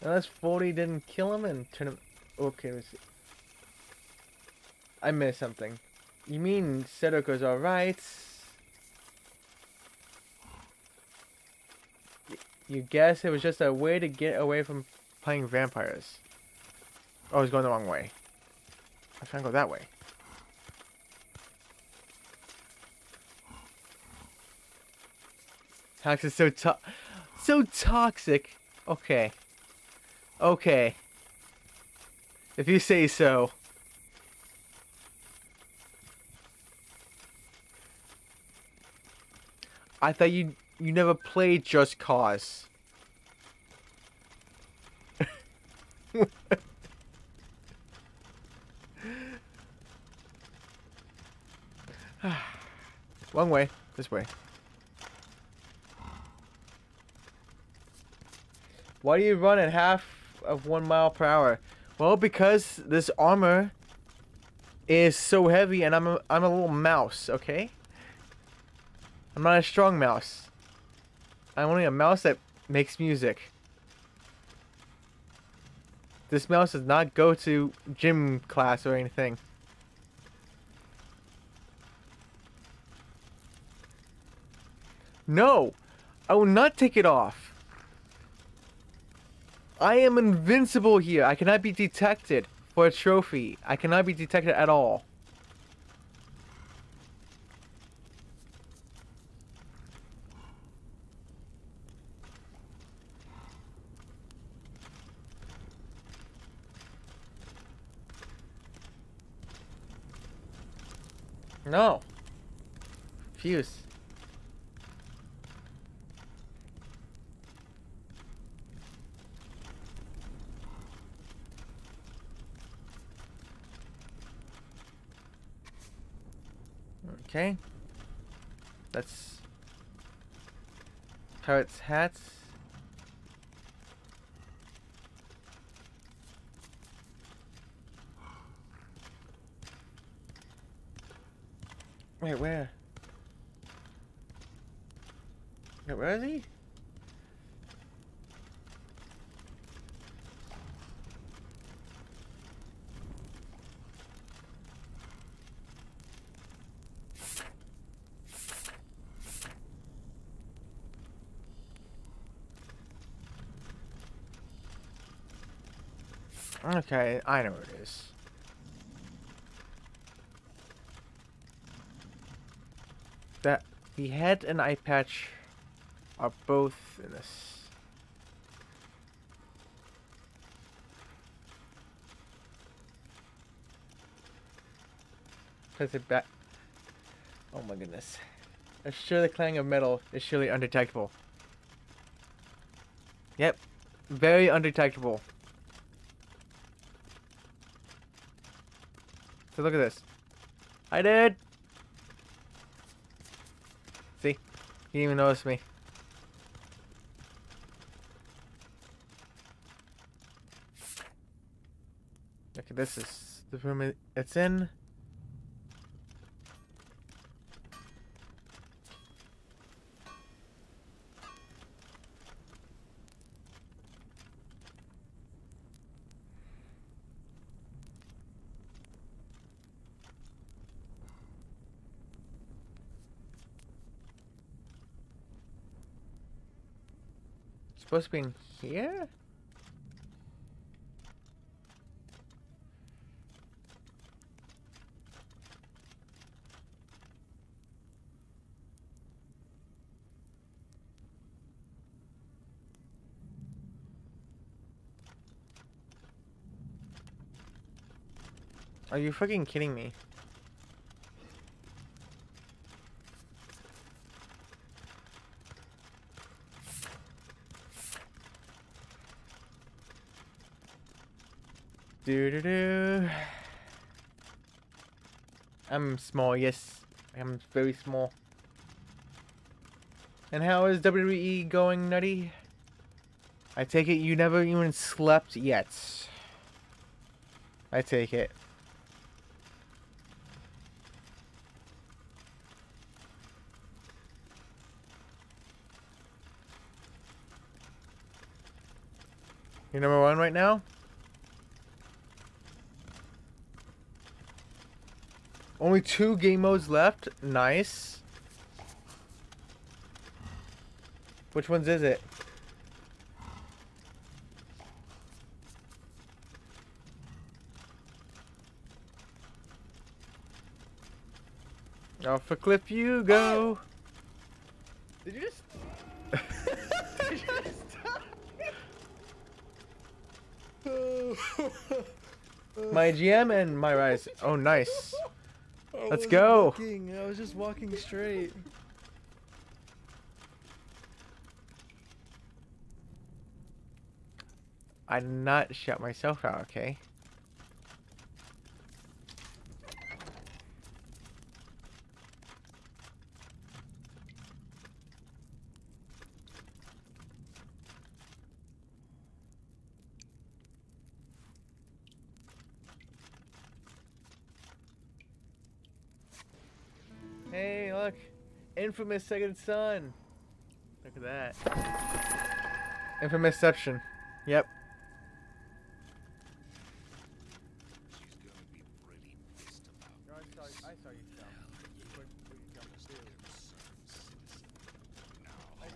Unless forty didn't kill him and turn him... Okay, let's see. I missed something. You mean Sedoko's alright? You guess it was just a way to get away from playing vampires. Oh, I was going the wrong way. I was trying to go that way. Hawks is so to so toxic. Okay. Okay. If you say so. I thought you you never played Just Cause. Wrong way. This way. Why do you run at half of one mile per hour? Well, because this armor is so heavy, and I'm a, I'm a little mouse, okay? I'm not a strong mouse. I'm only a mouse that makes music. This mouse does not go to gym class or anything. No! I will not take it off! I am invincible here. I cannot be detected for a trophy. I cannot be detected at all. No. Fuse. Okay, that's pirates' hats. Wait, where? Wait, where is he? Okay, I know where it is. That the head and eye patch are both in this. Press it back. Oh my goodness. Assure the clang of metal is surely undetectable. Yep, very undetectable. So look at this. I did! See? You didn't even notice me. Okay, this is the room it's in. Supposed to be in here? Are you fucking kidding me? Do-do-do. I'm small, yes. I'm very small. And how is W W E going, Nutty? I take it you never even slept yet. I take it. You're number one right now? Only two game modes left. Nice. Which ones is it? Alpha clip you go. Did you just Did you just stop? My G M and my rise. Oh nice. Let's go. Walking. I was just walking straight. I did not shut myself out, okay? Hey, look. Infamous Second Son. Look at that. Infamousception. Yep.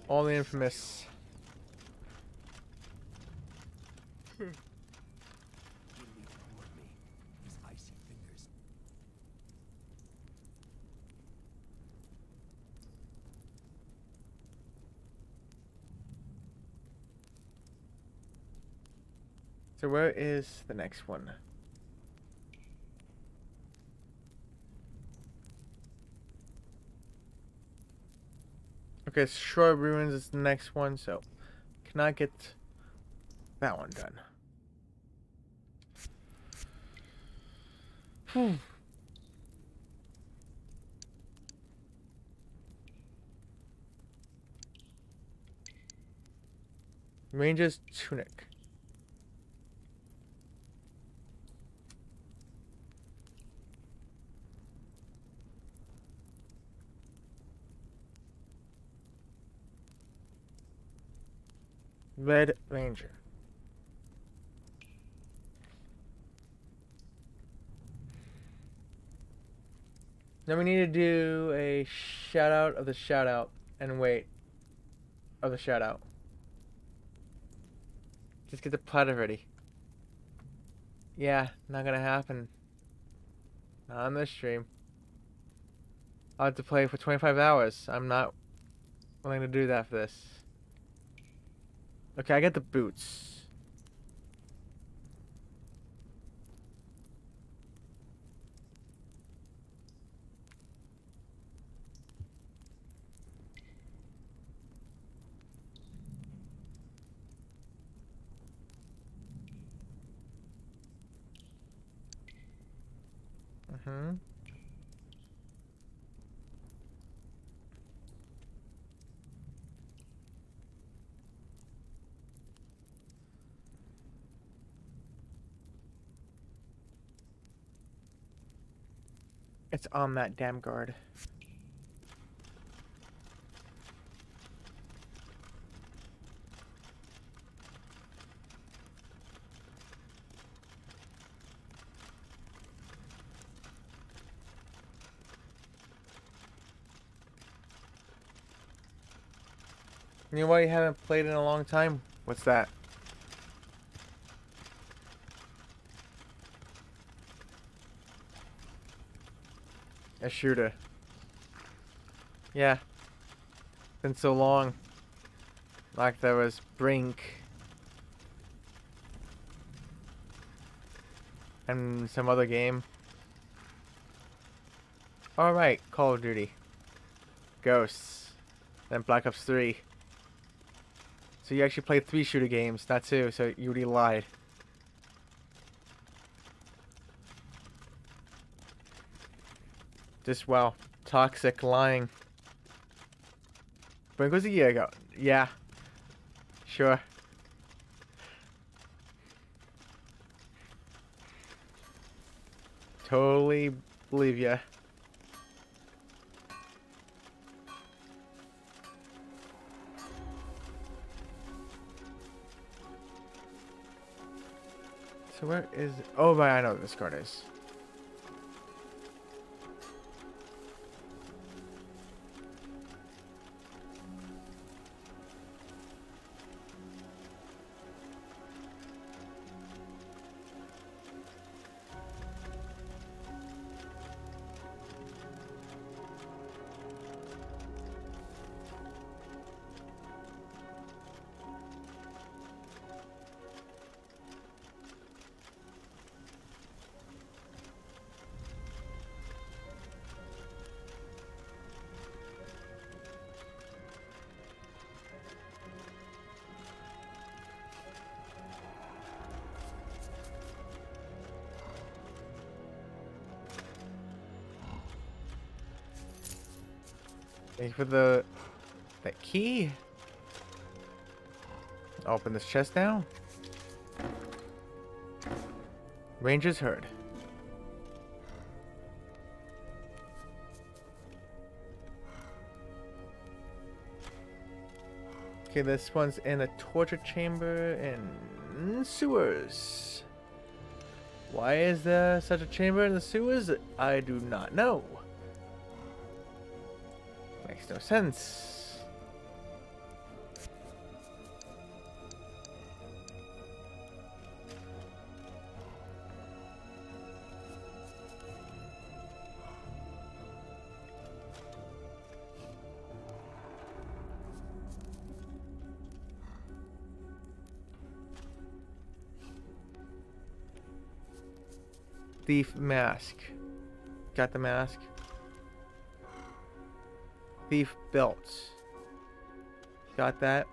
All the infamous. So where is the next one? Okay, Shrub Ruins is the next one, so can I get that one done? Hmm. Ranger's Tunic. Red Ranger. Now we need to do a shout out of the shout out and wait of the shout out. Just get the platter ready. Yeah, not gonna happen. Not on this stream. I'll have to play for twenty-five hours. I'm not willing to do that for this. Okay, I got the boots. Mm-hmm. It's on that damn guard. You know why you haven't played in a long time? What's that? A shooter. Yeah. Been so long. Like there was Brink. And some other game. Alright, Call of Duty. Ghosts. Then Black Ops three. So you actually played three shooter games, not two, so you already lied. Just, wow, toxic lying. Brink was a year ago. Yeah. Sure. Totally believe ya. So where is... Oh, right, I know where this card is. Thank you for the that key. I'll open this chest now. Ranger's herd. Okay, this one's in a torture chamber and sewers. Why is there such a chamber in the sewers? I do not know. Makes no sense. Thief mask. Got the mask. Thief belts. Got that.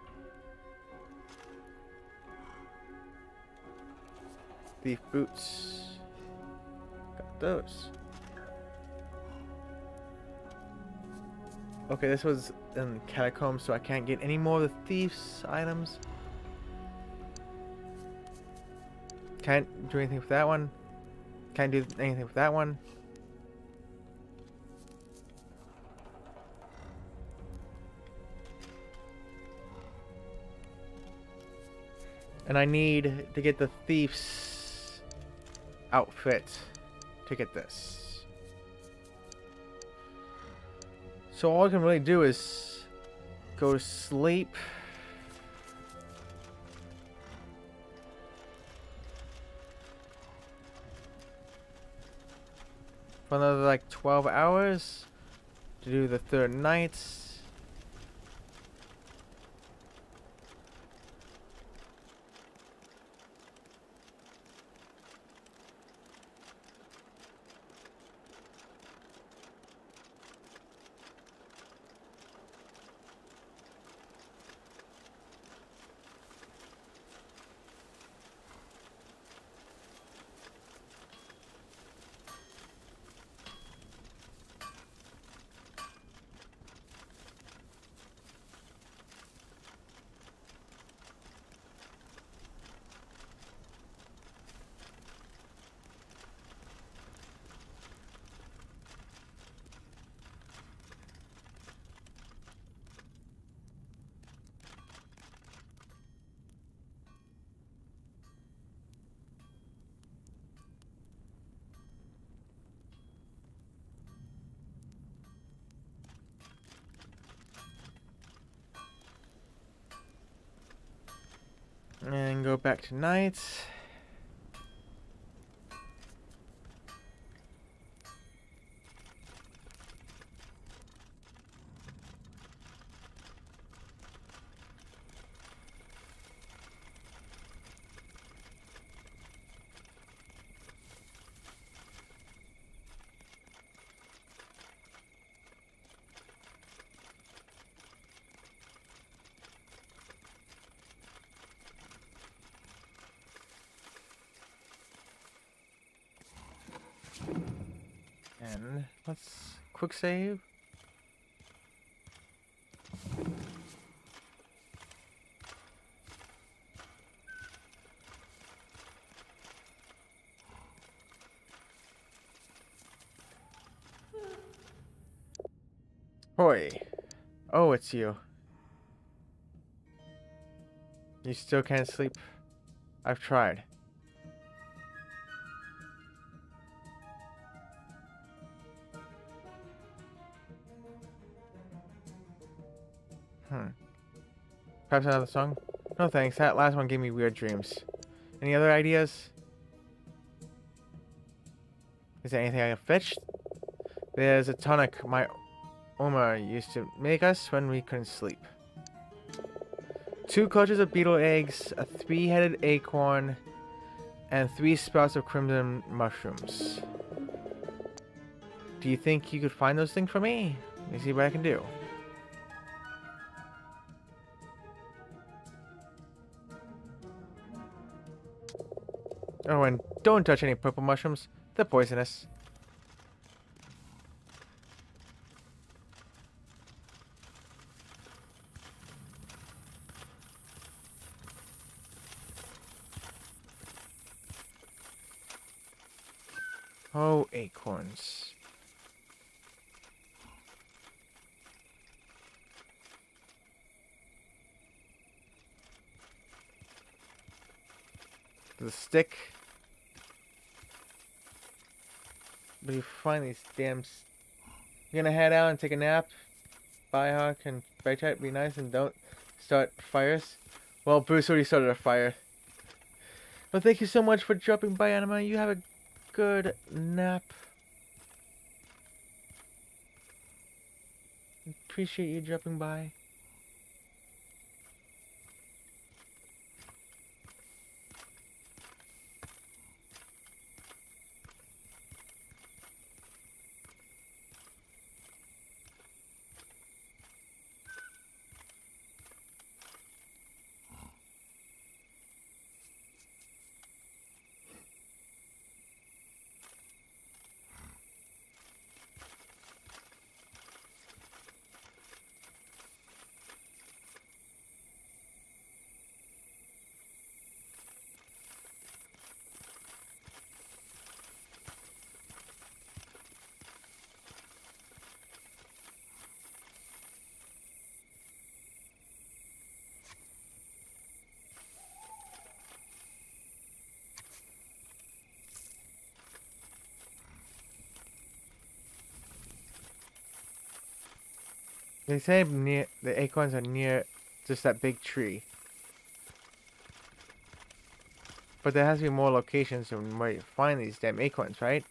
Thief boots. Got those. Okay, this was in catacombs, so I can't get any more of the thief's items. Can't do anything with that one. Can't do anything with that one. And I need to get the thief's outfit to get this. So all I can really do is go to sleep. For another like twelve hours to do the third night. And go back tonight. And let's quick save. Boy. Oh, it's you. You still can't sleep? I've tried. Hmm. Perhaps another song? No thanks, that last one gave me weird dreams. Any other ideas? Is there anything I can fetch? There's a tonic my Oma used to make us when we couldn't sleep. Two clutches of beetle eggs, a three-headed acorn, and three sprouts of crimson mushrooms. Do you think you could find those things for me? Let me see what I can do. Oh, and don't touch any purple mushrooms. They're poisonous. Oh, acorns. The stick. But you find these damn. St You're gonna head out and take a nap. Bihawk and Bite, be nice and don't start fires. Well, Bruce already started a fire. Well, thank you so much for dropping by, Anima. You have a good nap. Appreciate you dropping by. They say near the acorns are near just that big tree. But there has to be more locations than where you find these damn acorns, right?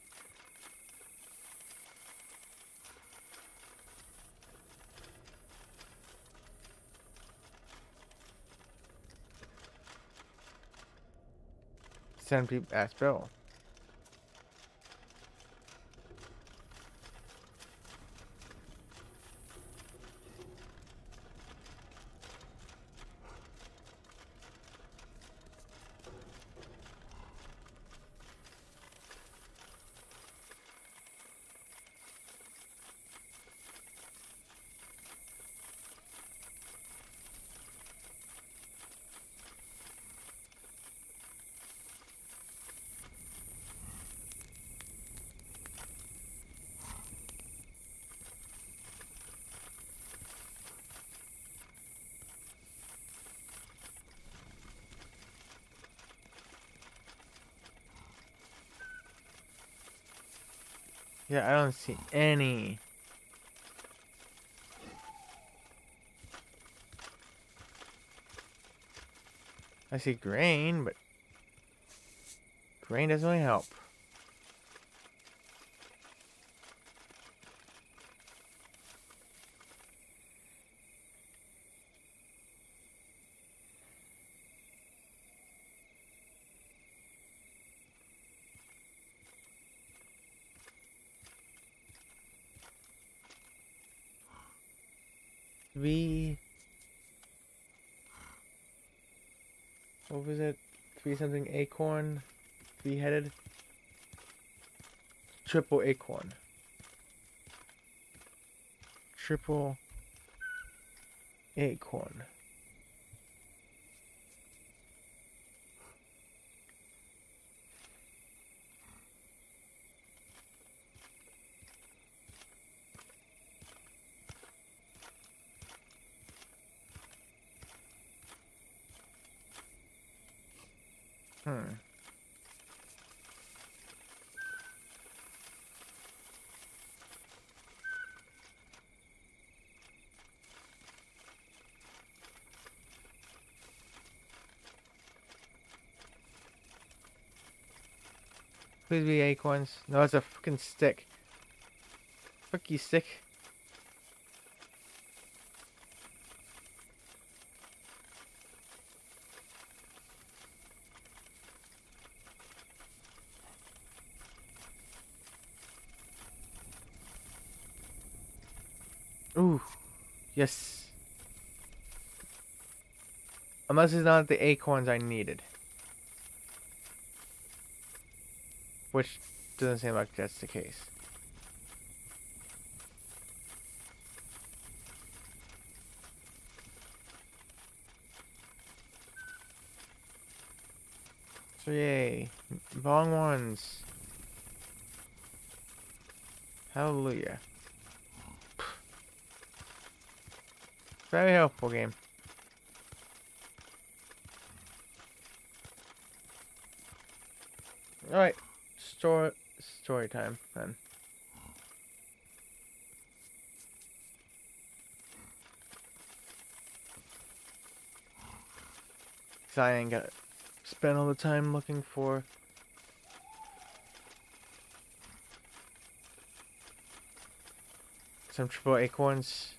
It's an empty ass barrel. Yeah, I don't see any. I see grain, but grain doesn't really help. Three. What was it? Three something acorn? Three headed? Triple acorn. Triple acorn. Hmm. Please be acorns. No, it's a fucking stick. Fuck you, stick. Ooh, yes. Unless it's not the acorns I needed. Which doesn't seem like that's the case. So yay. Long ones. Hallelujah. Very helpful game. Alright. Story, story time, then. Because I ain't got to spend all the time looking for... some triple acorns.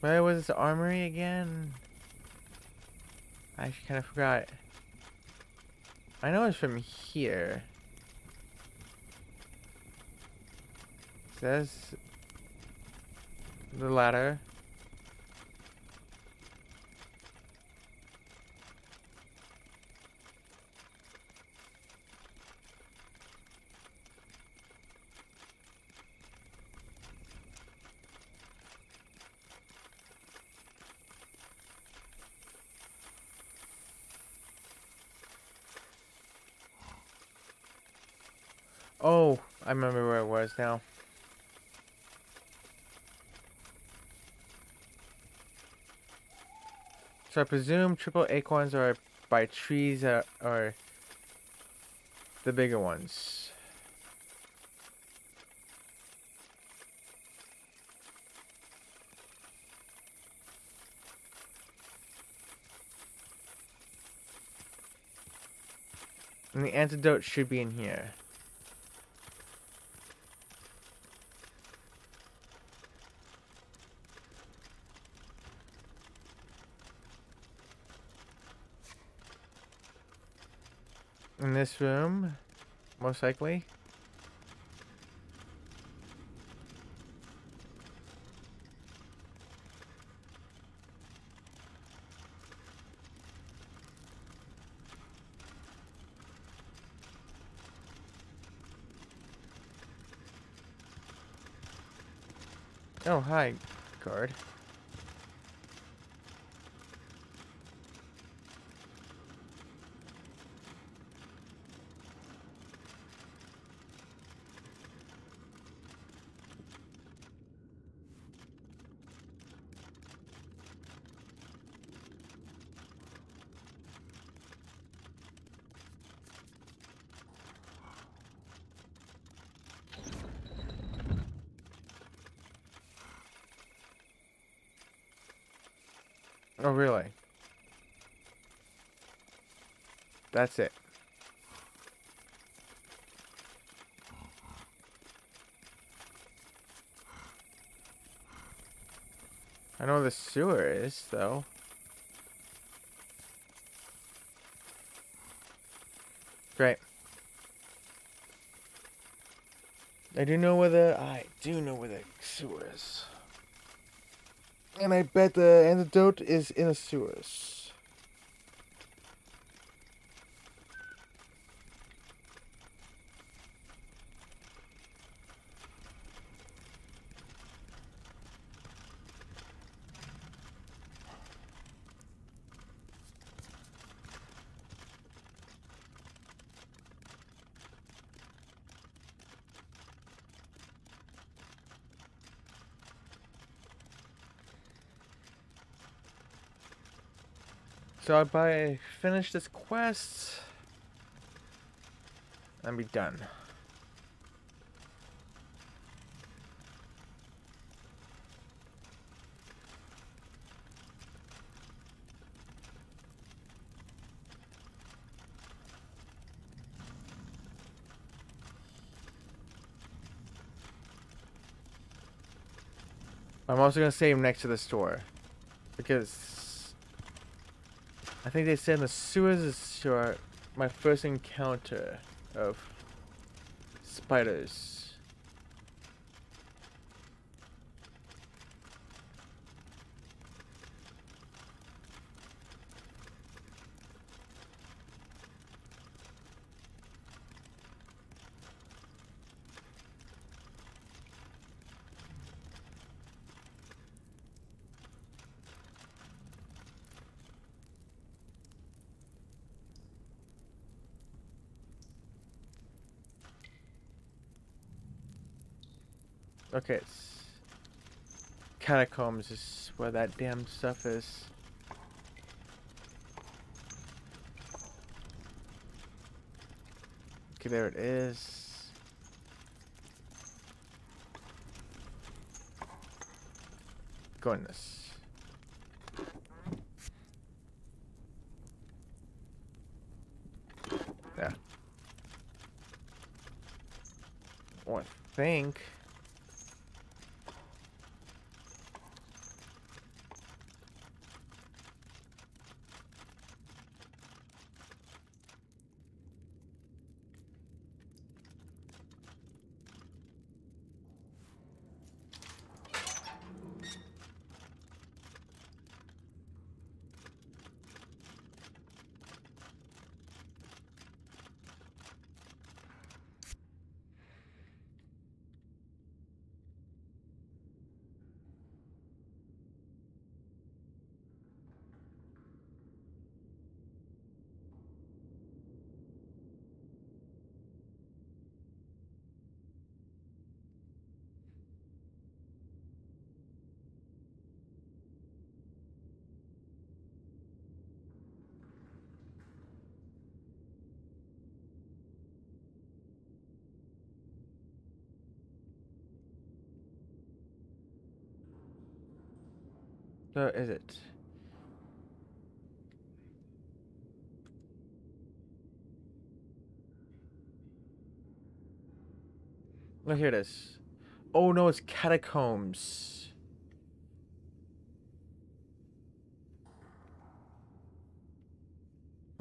Where was this armory again? I actually kind of forgot. I know it's from here. So that's the ladder. Oh, I remember where it was now. So I presume triple acorns are by trees that are the bigger ones. And the antidote should be in here. In this room, most likely. Oh, hi, guard. Oh, really? That's it. I know where the sewer is, though. Great. I do know where the... I do know where the sewer is. And I bet the antidote is in a sewers. So I'd probably finish this quest and be done. I'm also going to save next to the store, because I think they said in the sewers store my first encounter of spiders. Okay, it's catacombs is where that damn stuff is. Okay, there it is. Go in this. Yeah. Oh, I think. So is it? Oh, here it is. Oh no, it's catacombs.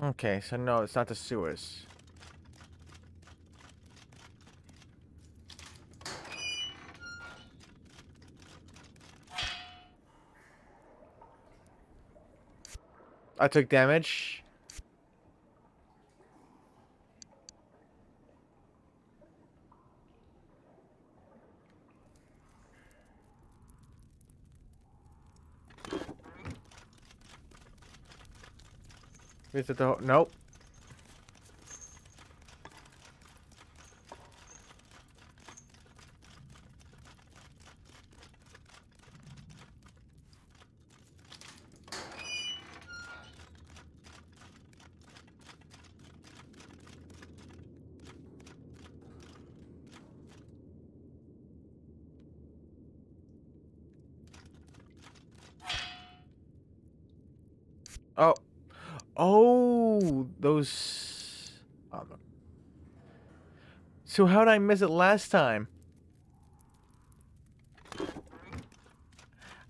Okay, so no, it's not the sewers. I took damage. Is it the whole- nope. So how did I miss it last time?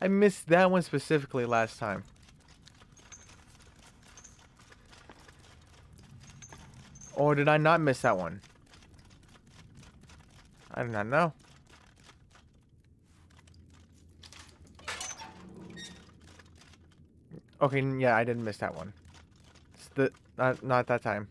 I missed that one specifically last time. Or did I not miss that one? I do not know. Okay, yeah, I didn't miss that one. It's the not, not that time.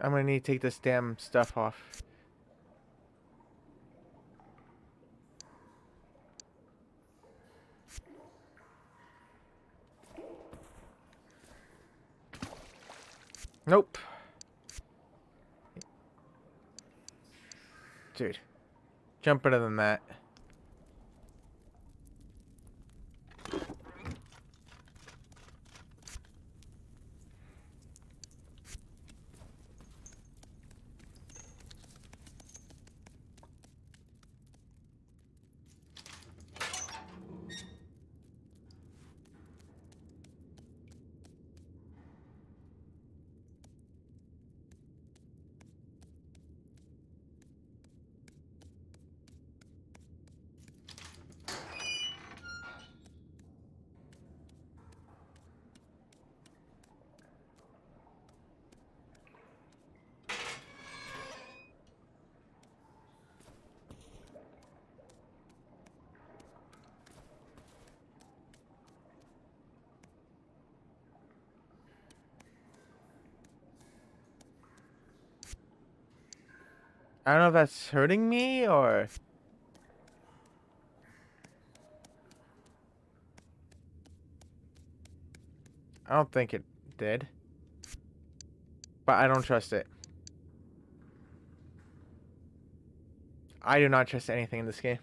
I'm gonna need to take this damn stuff off. Nope. Dude. Jump better than that. I don't know if that's hurting me, or... I don't think it did. But I don't trust it. I do not trust anything in this game.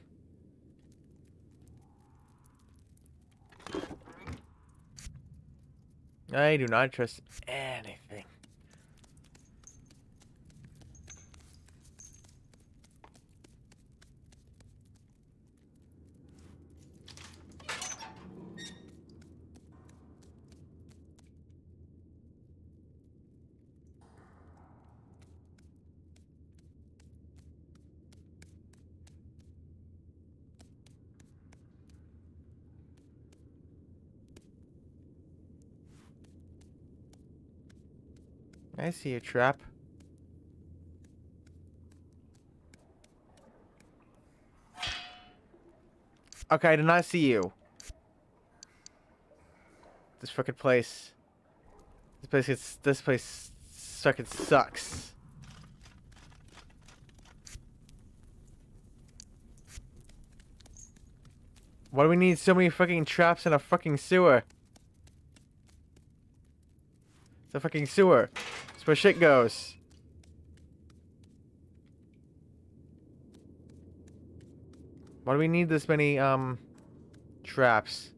I do not trust anything. I see a trap. Okay, I did not see you. This fucking place. This place gets, this place fucking sucks. Why do we need so many fucking traps in a fucking sewer? It's a fucking sewer. Where shit goes. Why do we need this many um traps?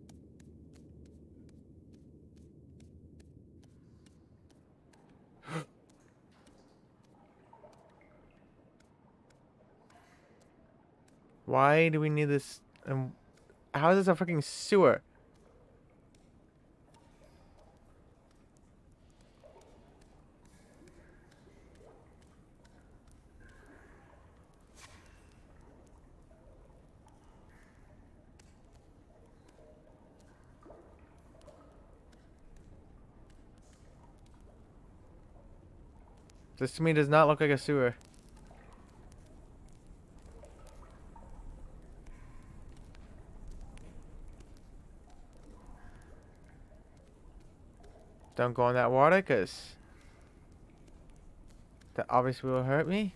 Why do we need this? Um, how is this a fucking sewer? This to me does not look like a sewer. Don't go in that water, cause that obviously will hurt me.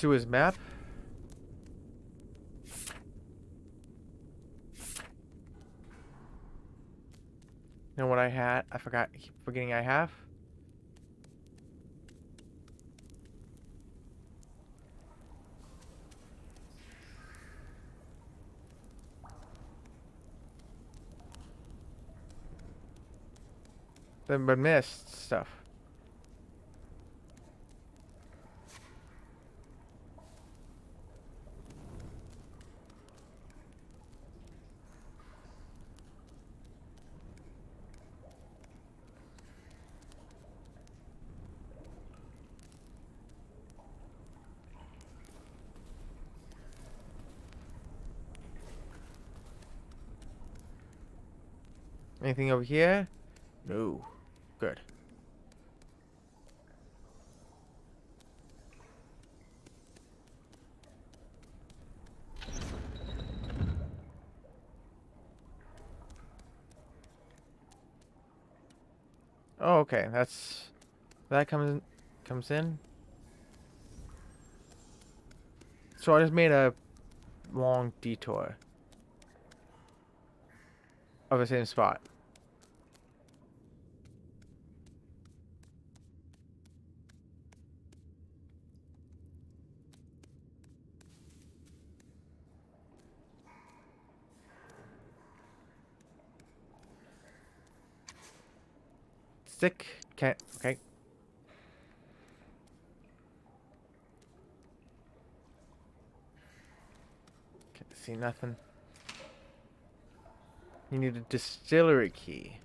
To his map. You know what I had? I forgot. I keep forgetting I have. The missed stuff. Anything over here? No. Good. Oh, okay. That's that comes in, comes in. So I just made a long detour of the same spot. Stick. Okay. Okay. Can't see nothing. You need a distillery key.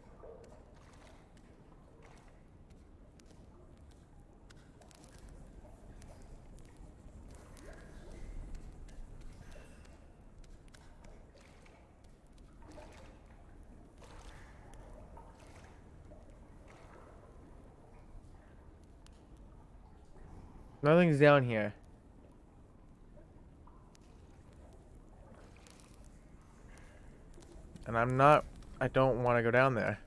Nothing's down here. And I'm not... I don't want to go down there.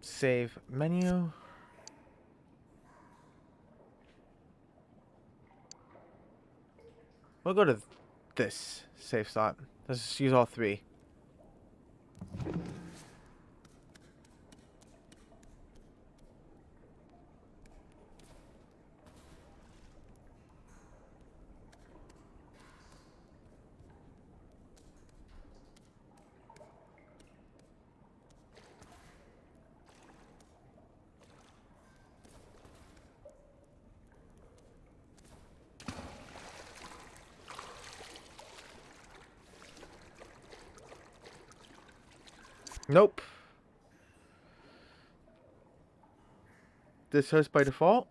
Save menu. We'll go to... this safe slot. Let's just use all three. Nope. This host by default.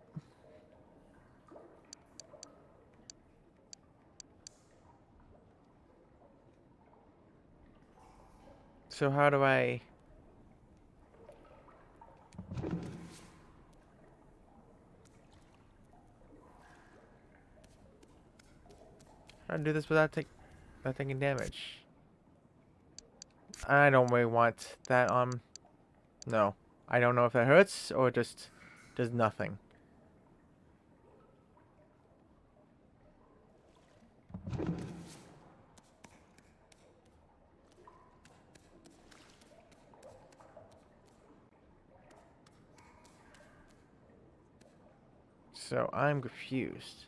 So how do I... How do I do this without take, without taking damage? I don't really want that on. Um, no. I don't know if that hurts or just does nothing. So I'm confused.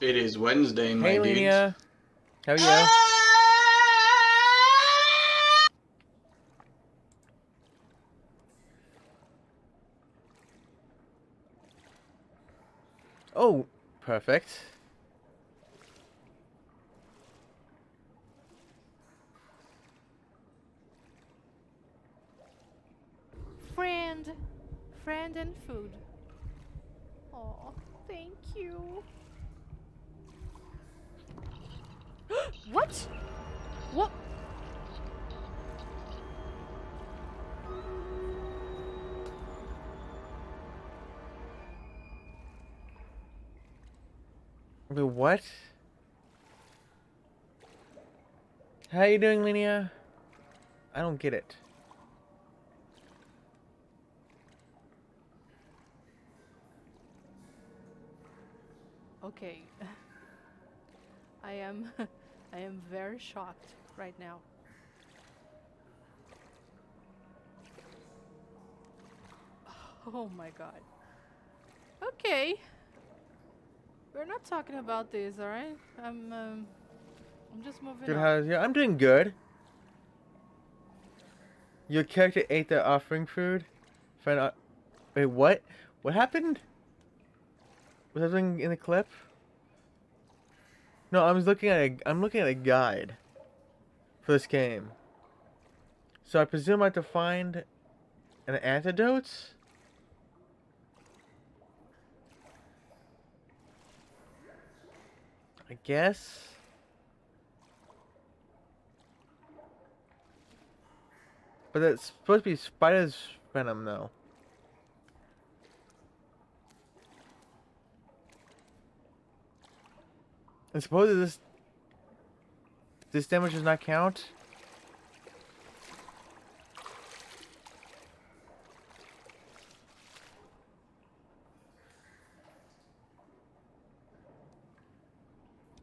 It is Wednesday, my dudes. Hey, Luna. How are you? Oh, perfect. Friend. Friend and food. Oh, thank you. What? What? The what? How you doing, Linnea? I don't get it. Okay. I am... I am very shocked right now. Oh my god. Okay. We're not talking about this, all right? I'm um, I'm just moving good on. Yeah, I'm doing good. Your character ate the offering food. Find out. Wait, what? What happened? Was something in the clip? No, I was looking at a. I'm looking at a guide. for this game. So I presume I have to find an antidote? I guess. But it's supposed to be spider's venom, though. And suppose this this damage does not count.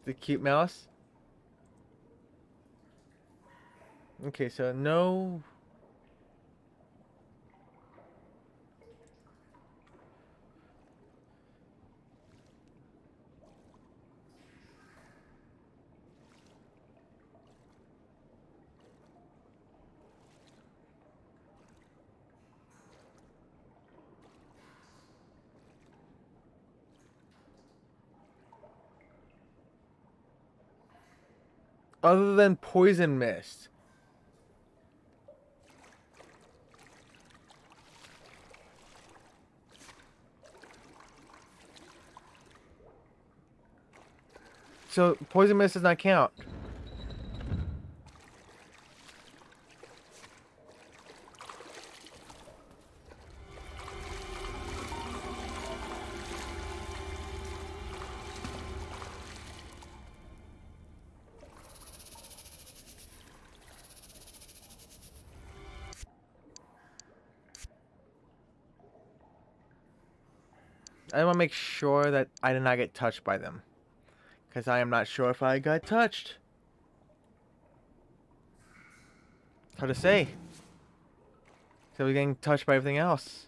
The cute mouse. Okay, so no. Other than poison mist. So poison mist does not count. I want to make sure that I did not get touched by them, because I am not sure if I got touched. Hard to say. So we're getting touched by everything else.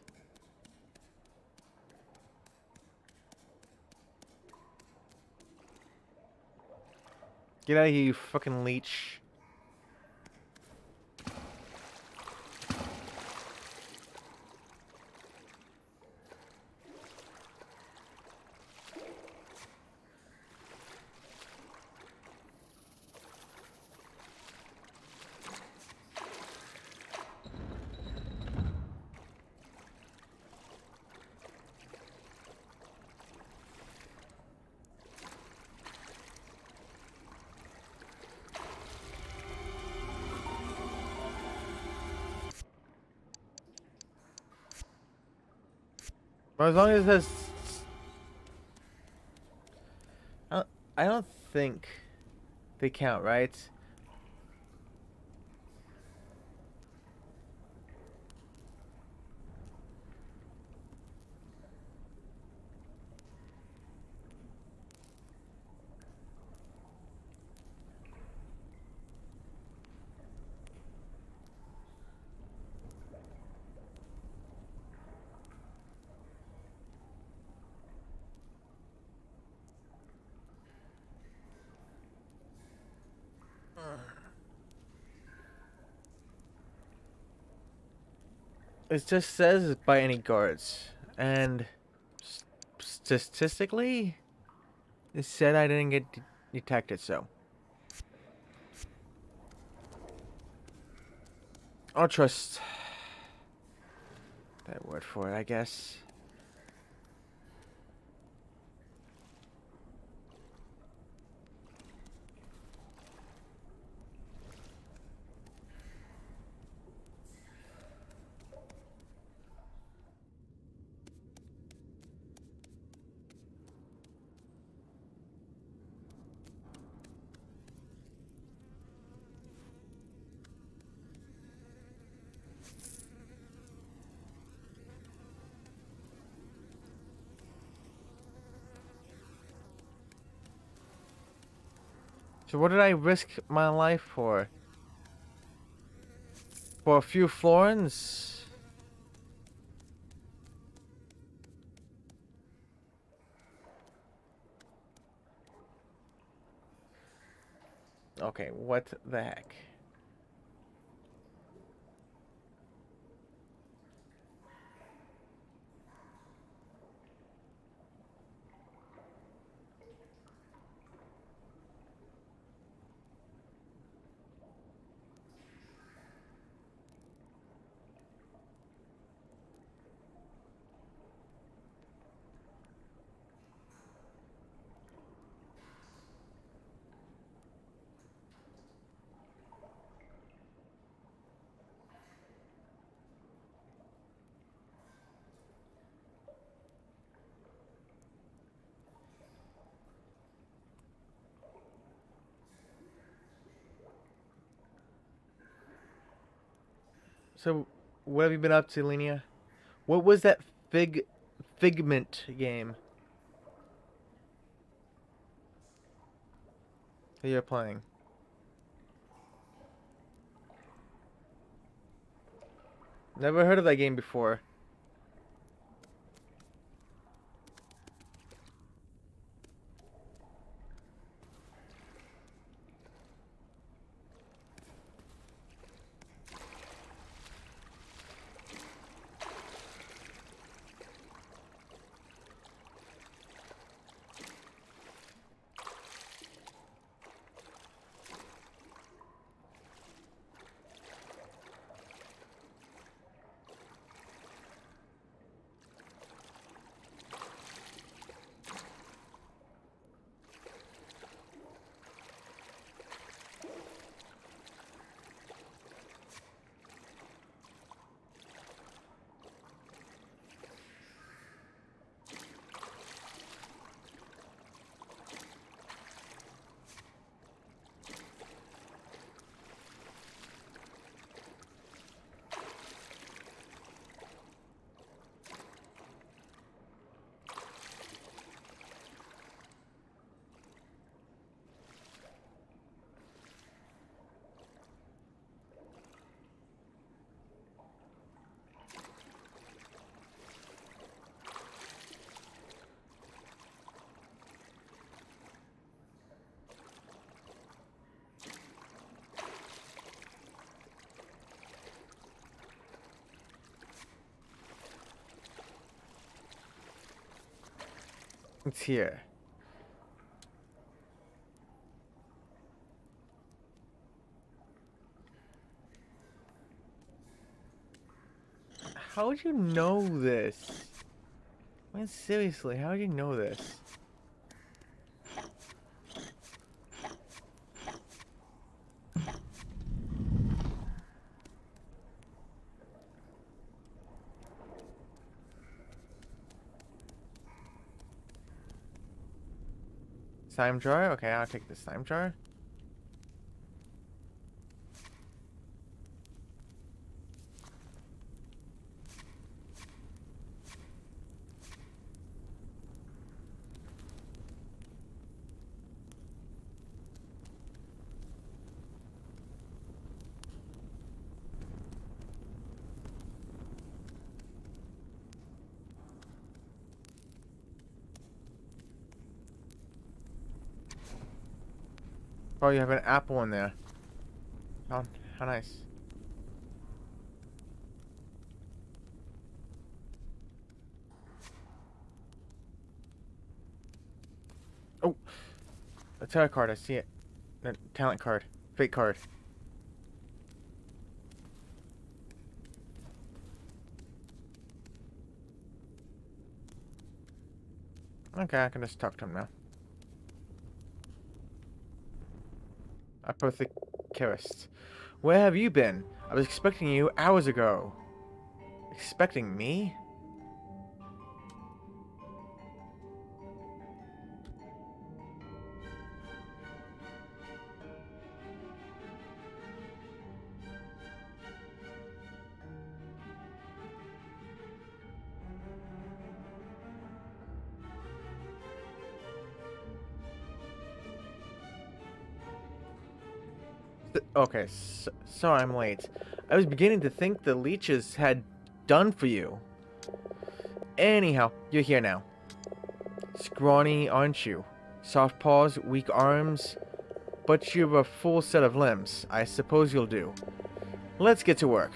Get out of here, you fucking leech. As long as there's... I don't, I don't think they count, right? It just says by any guards, and statistically, it said I didn't get de detected, so. I'll trust that word for it, I guess. So what did I risk my life for? For a few florins? Okay, what the heck? So, what have you been up to, Lenia? What was that fig Figment game that you're playing? Never heard of that game before. It's here. How would you know this? Man, seriously, how would you know this? Slime jar? Okay, I'll take the slime jar. Oh, you have an apple in there. Oh, how nice. Oh, a tarot card. I see it. A talent card. Fake card. Okay, I can just talk to him now. Apothecarist. Where have you been? I was expecting you hours ago. Expecting me? Okay, so, so I'm late. I was beginning to think the leeches had done for you. Anyhow, you're here now. Scrawny, aren't you? Soft paws, weak arms, but you've a full set of limbs. I suppose you'll do. Let's get to work.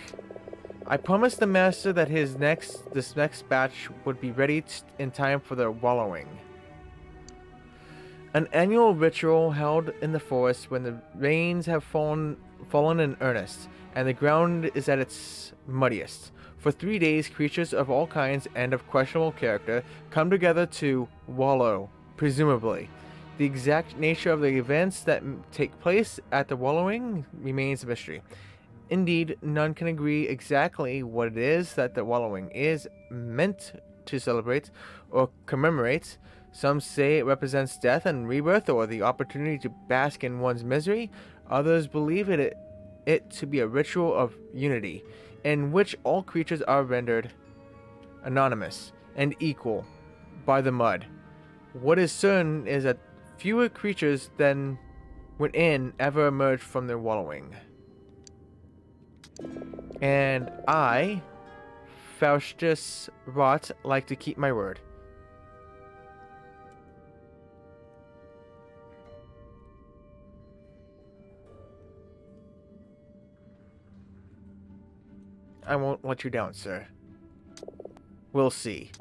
I promised the master that his next, this next batch would be ready in time for the wallowing. An annual ritual held in the forest when the rains have fallen, fallen in earnest, and the ground is at its muddiest. For three days, creatures of all kinds and of questionable character come together to wallow, presumably. The exact nature of the events that take place at the wallowing remains a mystery. Indeed, none can agree exactly what it is that the wallowing is meant to celebrate or commemorate. Some say it represents death and rebirth or the opportunity to bask in one's misery. Others believe it it to be a ritual of unity, in which all creatures are rendered anonymous and equal by the mud. What is certain is that fewer creatures than went in ever emerged from their wallowing. And I, Faustus Rot, like to keep my word. I won't let you down, sir. We'll see.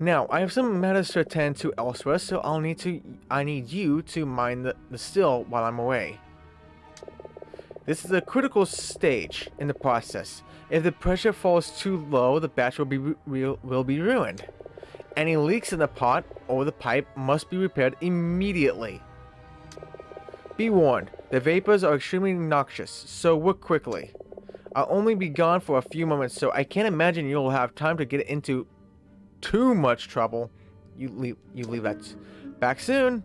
Now, I have some matters to attend to elsewhere, so I'll need to I need you to mind the, the still while I'm away. This is a critical stage in the process. If the pressure falls too low, the batch will be will, will be ruined. Any leaks in the pot or the pipe must be repaired immediately. Be warned, the vapors are extremely noxious, so work quickly. I'll only be gone for a few moments, so I can't imagine you'll have time to get into too much trouble. You leave, you leave that. Back soon.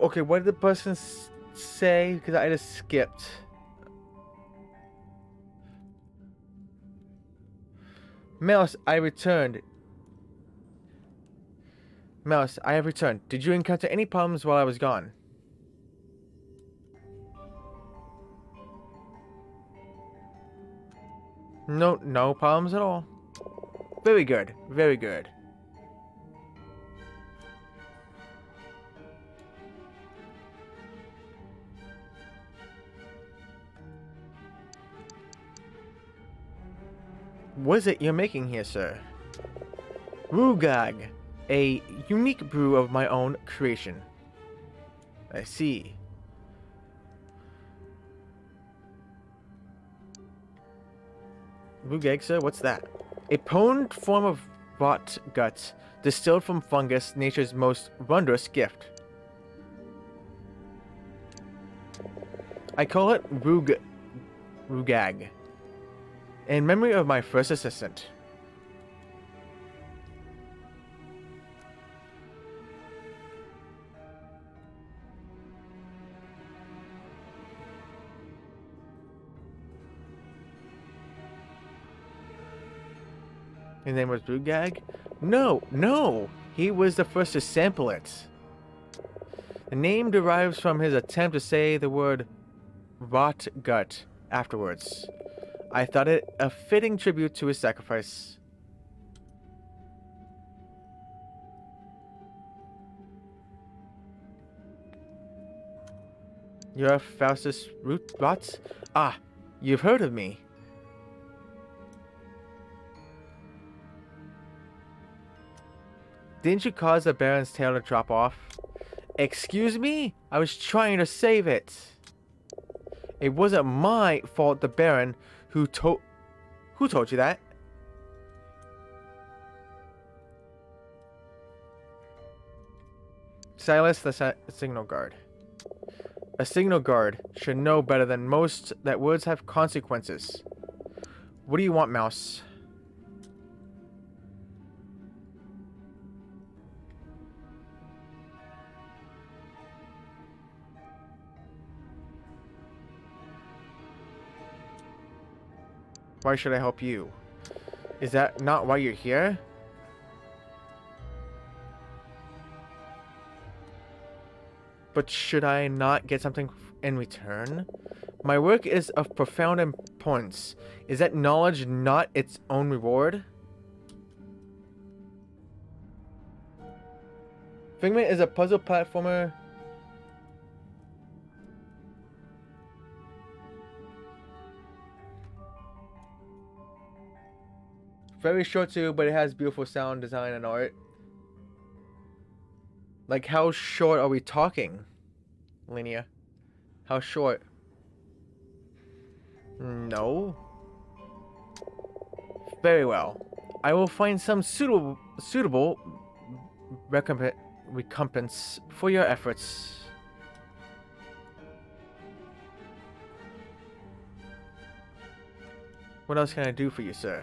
Okay, what did the person say? Because I just skipped. Mouse, I returned. Mouse, I have returned. Did you encounter any problems while I was gone? No, no problems at all. Very good, very good. What is it you're making here, sir? Rugag, a unique brew of my own creation. I see. Rugag, sir, what's that? A potent form of rot guts, distilled from fungus, nature's most wondrous gift. I call it Rug... Rugag. In memory of my first assistant. His name was Rugag? No, no! He was the first to sample it. The name derives from his attempt to say the word rot gut afterwards. I thought it a fitting tribute to his sacrifice. You're Faustus Rot? Ah, you've heard of me. Didn't you cause the Baron's tail to drop off? Excuse me? I was trying to save it. It wasn't my fault the Baron... Who told who told you that? Silas, the si signal guard. A signal guard should know better than most that words have consequences. What do you want, Mouse? Why should I help you? Is that not why you're here? But should I not get something in return? My work is of profound importance. Is that knowledge not its own reward? Figment is a puzzle platformer. Very short too, but it has beautiful sound design and art. Like, how short are we talking, Linnea? How short? No. Very well. I will find some suitable suitable recomp recompense for your efforts. What else can I do for you, sir?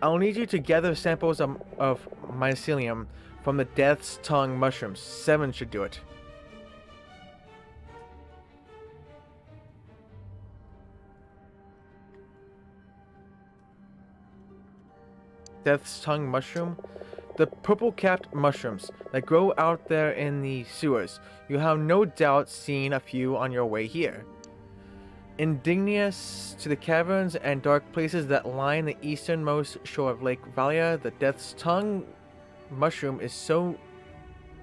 I'll need you to gather samples of, of mycelium from the Death's Tongue mushrooms. Seven should do it. Death's Tongue mushroom? The purple-capped mushrooms that grow out there in the sewers. You have no doubt seen a few on your way here. Indigenous to the caverns and dark places that line the easternmost shore of Lake Valia, the Death's Tongue mushroom is so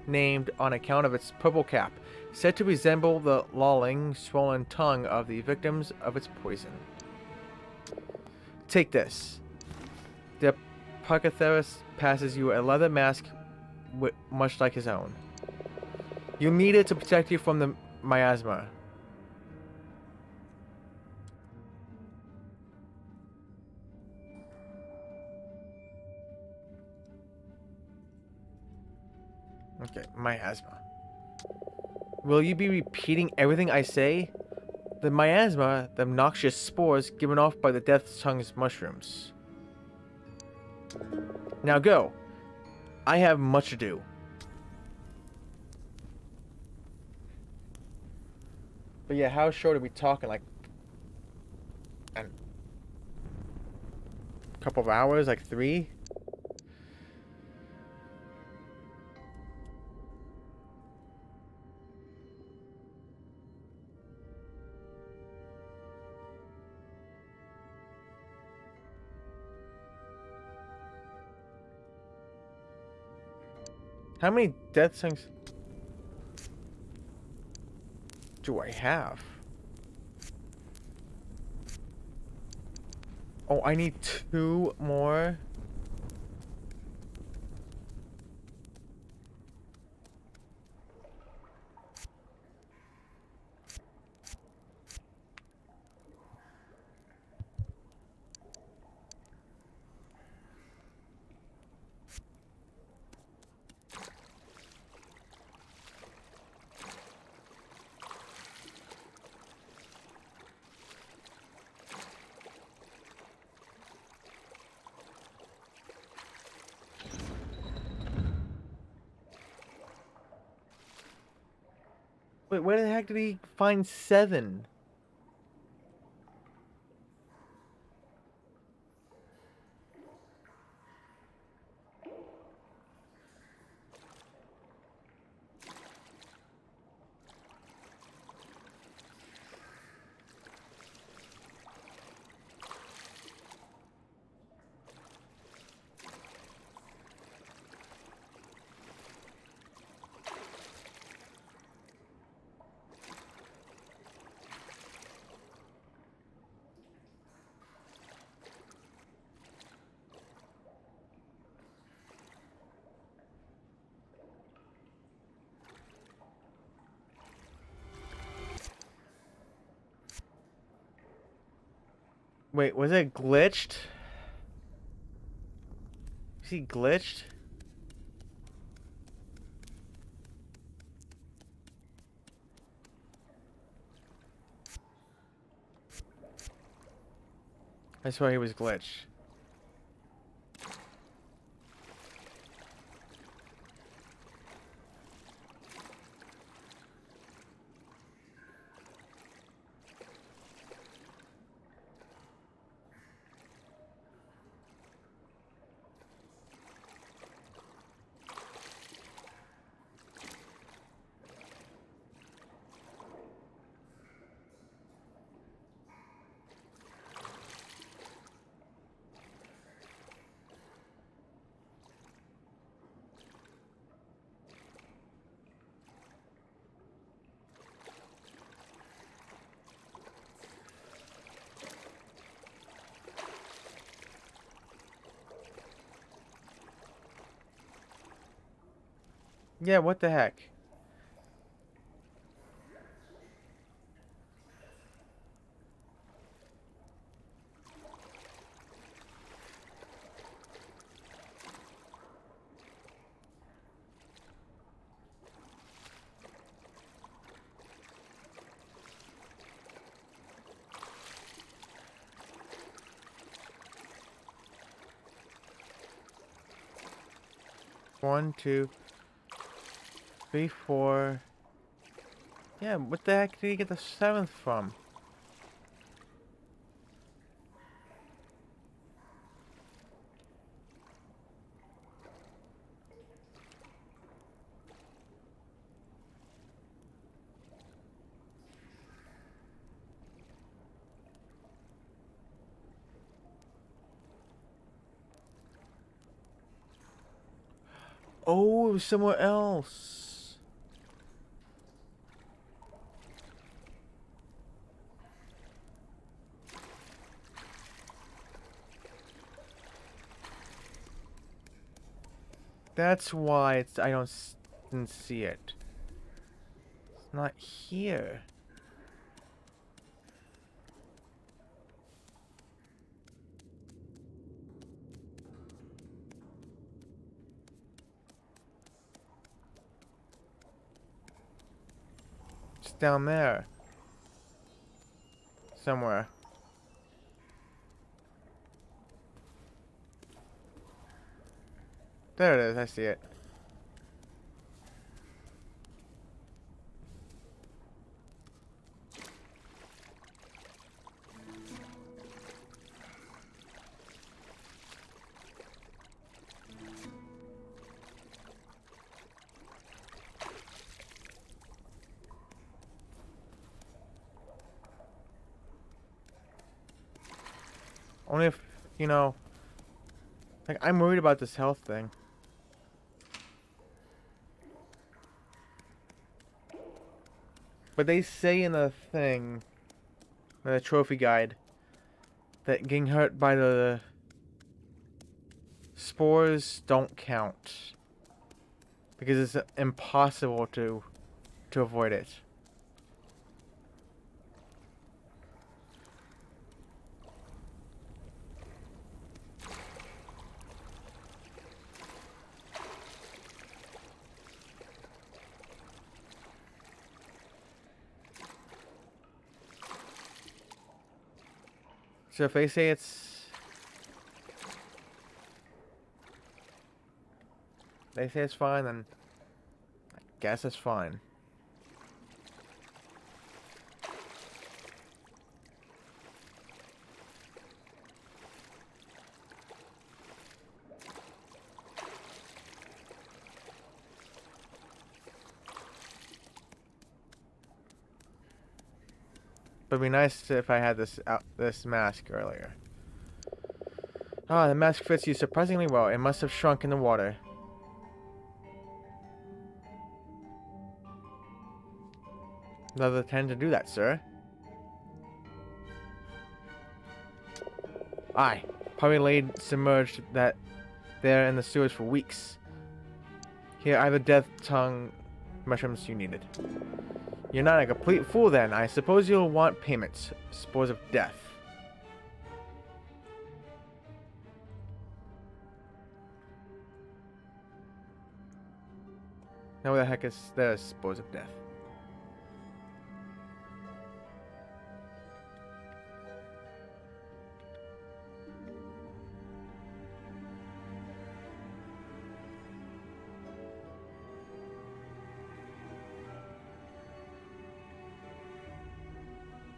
named on account of its purple cap, said to resemble the lolling, swollen tongue of the victims of its poison. Take this. The Parcatherus passes you a leather mask much like his own. You'll need it to protect you from the miasma. Okay, miasma. Will you be repeating everything I say? The miasma, the noxious spores given off by the Death's Tongue's mushrooms. Now go. I have much to do. But yeah, how short are we talking? Like, a couple of hours? Like three? How many death songs do I have? Oh, I need two more. Wait, where the heck did he find seven? Wait, was it glitched? Is he glitched? I swear he was glitched. Yeah, what the heck? One, two, three, four. Yeah, what the heck did he get the seventh from? Somewhere else. That's why it's I don't s didn't see it. It's not here. Down there somewhere. There it is, I see it. Only if, you know, like, I'm worried about this health thing. But they say in the thing, in the trophy guide, that getting hurt by the spores don't count. Because it's impossible to, to avoid it. So if they say it's, they say it's fine, then I guess it's fine. But it'd be nice if I had this out, this mask earlier. Ah, the mask fits you surprisingly well. It must have shrunk in the water. Another ten to do that, sir. Aye, probably laid submerged that there in the sewers for weeks. Here, I have the Death's Tongue mushrooms you needed. You're not a complete fool then. I suppose you'll want payments. Spores of death. Now where the heck is there spores of death?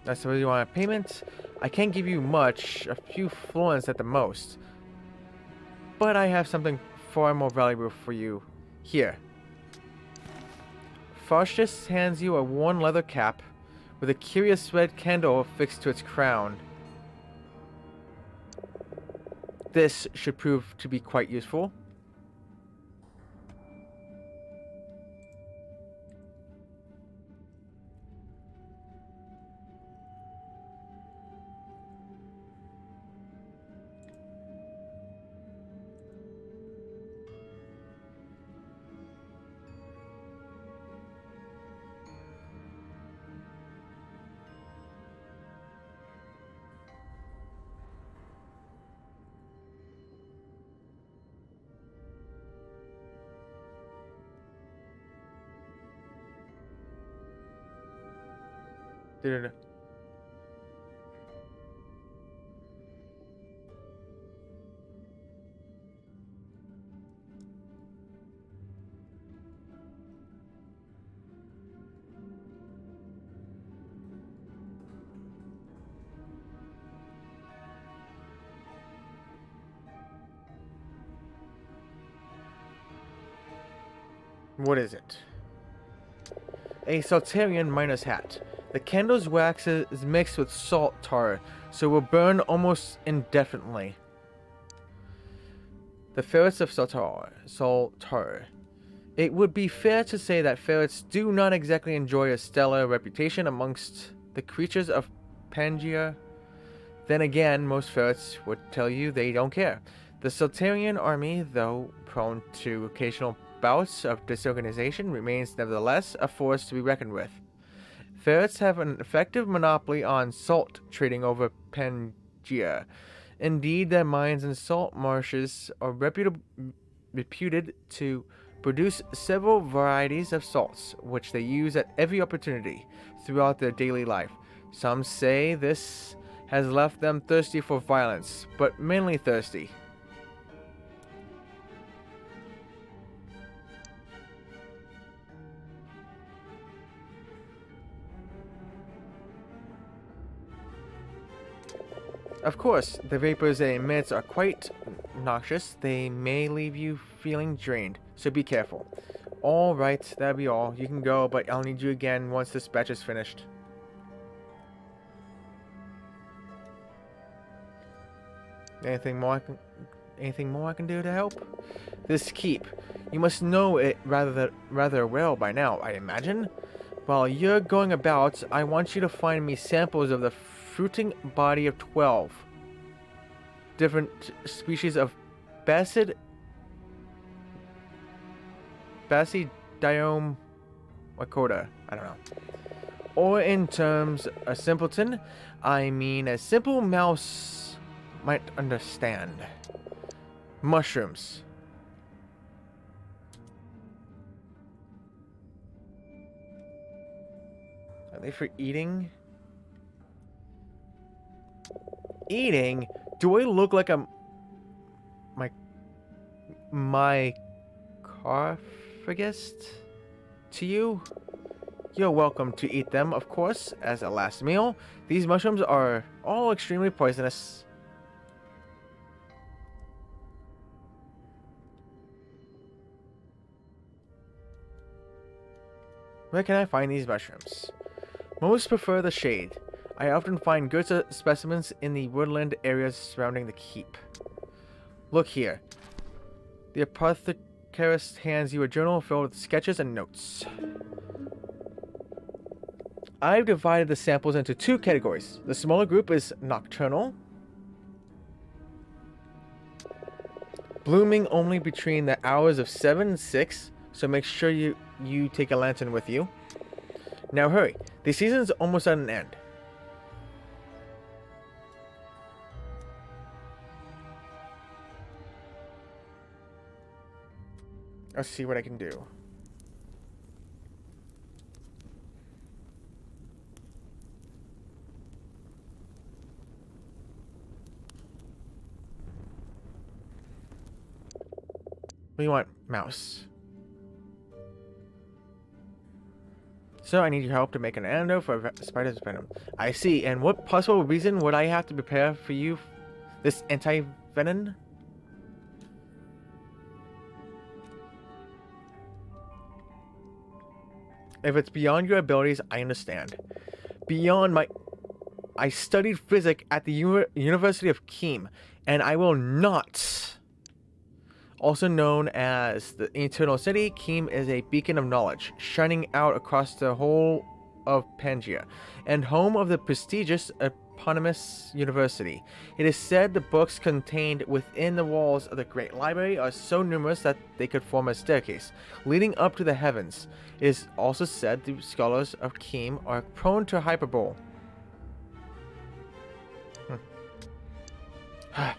I suppose you want a payment? I can't give you much, a few florins at the most. But I have something far more valuable for you. Here. Faustus hands you a worn leather cap with a curious red candle affixed to its crown. This should prove to be quite useful. Dude. What is it? A Salterian miner's hat. The candle's wax is mixed with salt tar, so it will burn almost indefinitely. The ferrets of Saltar. Saltar. It would be fair to say that ferrets do not exactly enjoy a stellar reputation amongst the creatures of Pangaea. Then again, most ferrets would tell you they don't care. The Salterian army, though prone to occasional bouts of disorganization, remains nevertheless a force to be reckoned with. Ferrets have an effective monopoly on salt trading over Pangaea. Indeed, their mines and salt marshes are reputed to produce several varieties of salts, which they use at every opportunity throughout their daily life. Some say this has left them thirsty for violence, but mainly thirsty. Of course, the vapors they emit are quite noxious. They may leave you feeling drained, so be careful. Alright, that'll be all. You can go, but I'll need you again once this batch is finished. Anything more I can, anything more I can do to help? This keep. You must know it rather, rather well by now, I imagine. While you're going about, I want you to find me samples of the fruiting body of twelve different species of Bassid Basidiome Wakoda, I don't know. Or in terms a simpleton, I mean a simple mouse might understand. Mushrooms. Are they for eating? Eating? Do I look like a my my carfagist to you? You're welcome to eat them, of course, as a last meal. These mushrooms are all extremely poisonous. Where can I find these mushrooms? Most prefer the shade. I often find good specimens in the woodland areas surrounding the keep. Look here. The apothecarist hands you a journal filled with sketches and notes. I've divided the samples into two categories. The smaller group is nocturnal, blooming only between the hours of seven and six, so make sure you, you take a lantern with you. Now hurry, the season's almost at an end. Let's see what I can do. We want mouse. So I need your help to make an antidote for a spider's venom. I see. And what possible reason would I have to prepare for you this anti-venom? If it's beyond your abilities, I understand. Beyond my... I studied physics at the U University of Kheem, and I will not. Also known as the Eternal City, Kheem is a beacon of knowledge, shining out across the whole of Pangaea, and home of the prestigious eponymous university. It is said the books contained within the walls of the Great Library are so numerous that they could form a staircase, leading up to the heavens. It is also said the scholars of Kheem are prone to hyperbole. Hmm.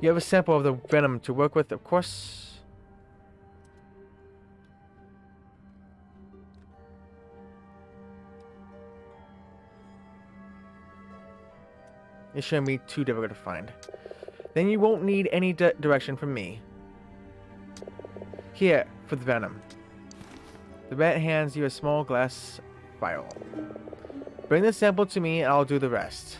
You have a sample of the venom to work with, of course. It shouldn't be too difficult to find. Then you won't need any di direction from me. Here, for the venom. The rat hands you a small glass vial. Bring the sample to me and I'll do the rest.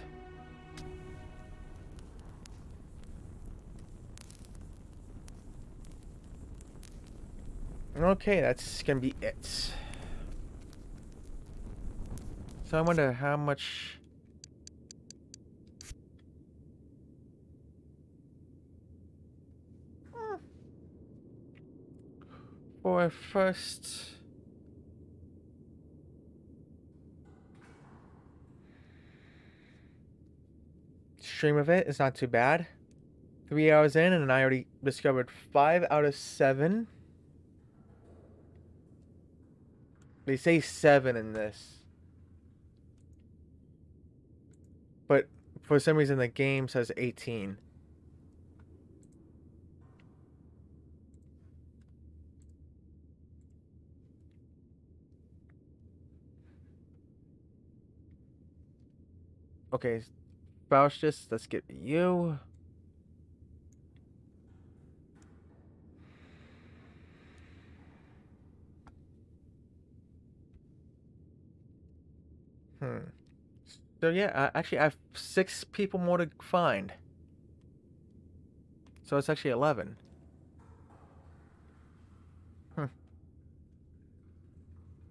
Okay, that's gonna be it. So I wonder how much... For first... stream of it, it's not too bad. Three hours in and I already discovered five out of seven. They say seven in this. But for some reason the game says eighteen. Okay, Faustus, let's get you. Hmm. So yeah, uh, actually I have six people more to find. So it's actually eleven. Hmm.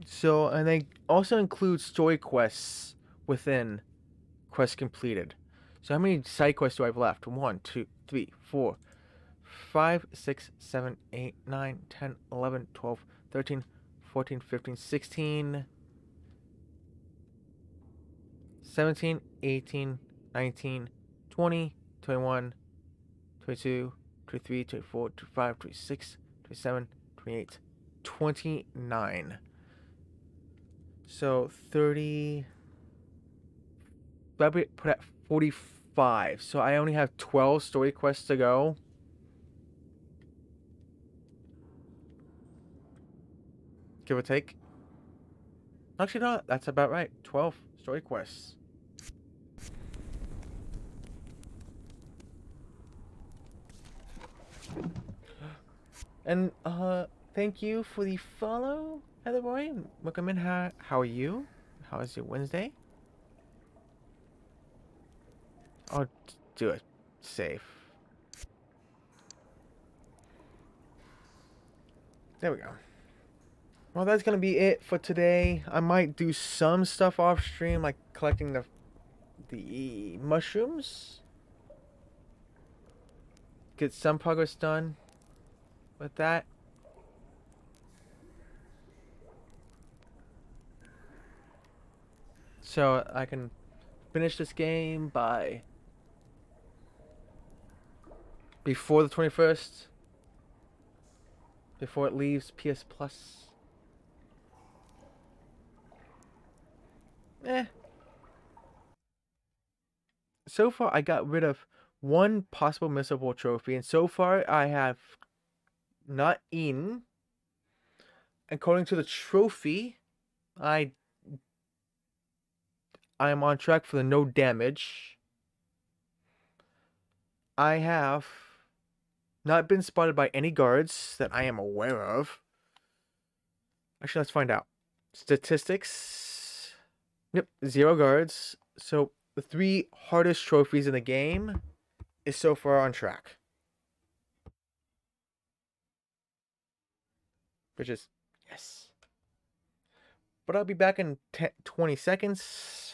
So, and they also include story quests within quest completed. So how many side quests do I have left? one, two, three, four, five, six, seven, eight, nine, ten, eleven, twelve, thirteen, fourteen, fifteen, sixteen, seventeen, eighteen, nineteen, twenty, twenty-one, twenty-two, twenty-three, twenty-four, twenty-five, twenty-six, twenty-seven, twenty-eight, twenty-nine. So thirty, that'll be put at forty-five. So I only have twelve story quests to go. Give or take. Actually, no, that's about right. twelve story quests. And, uh, thank you for the follow, Heatherboy. Welcome in. How, how are you? How is your Wednesday? I'll do it safe. There we go. Well, that's going to be it for today. I might do some stuff off stream, like collecting the the mushrooms. Get some progress done with that. So I can finish this game by... before the twenty-first. Before it leaves P S Plus. Eh. So far I got rid of one possible missable trophy, and so far I have not eaten. According to the trophy, I I am on track for the no damage. I have not been spotted by any guards that I am aware of. Actually, let's find out. Statistics. Yep, zero guards. So the three hardest trophies in the game is so far on track. Which is, yes. But I'll be back in twenty seconds.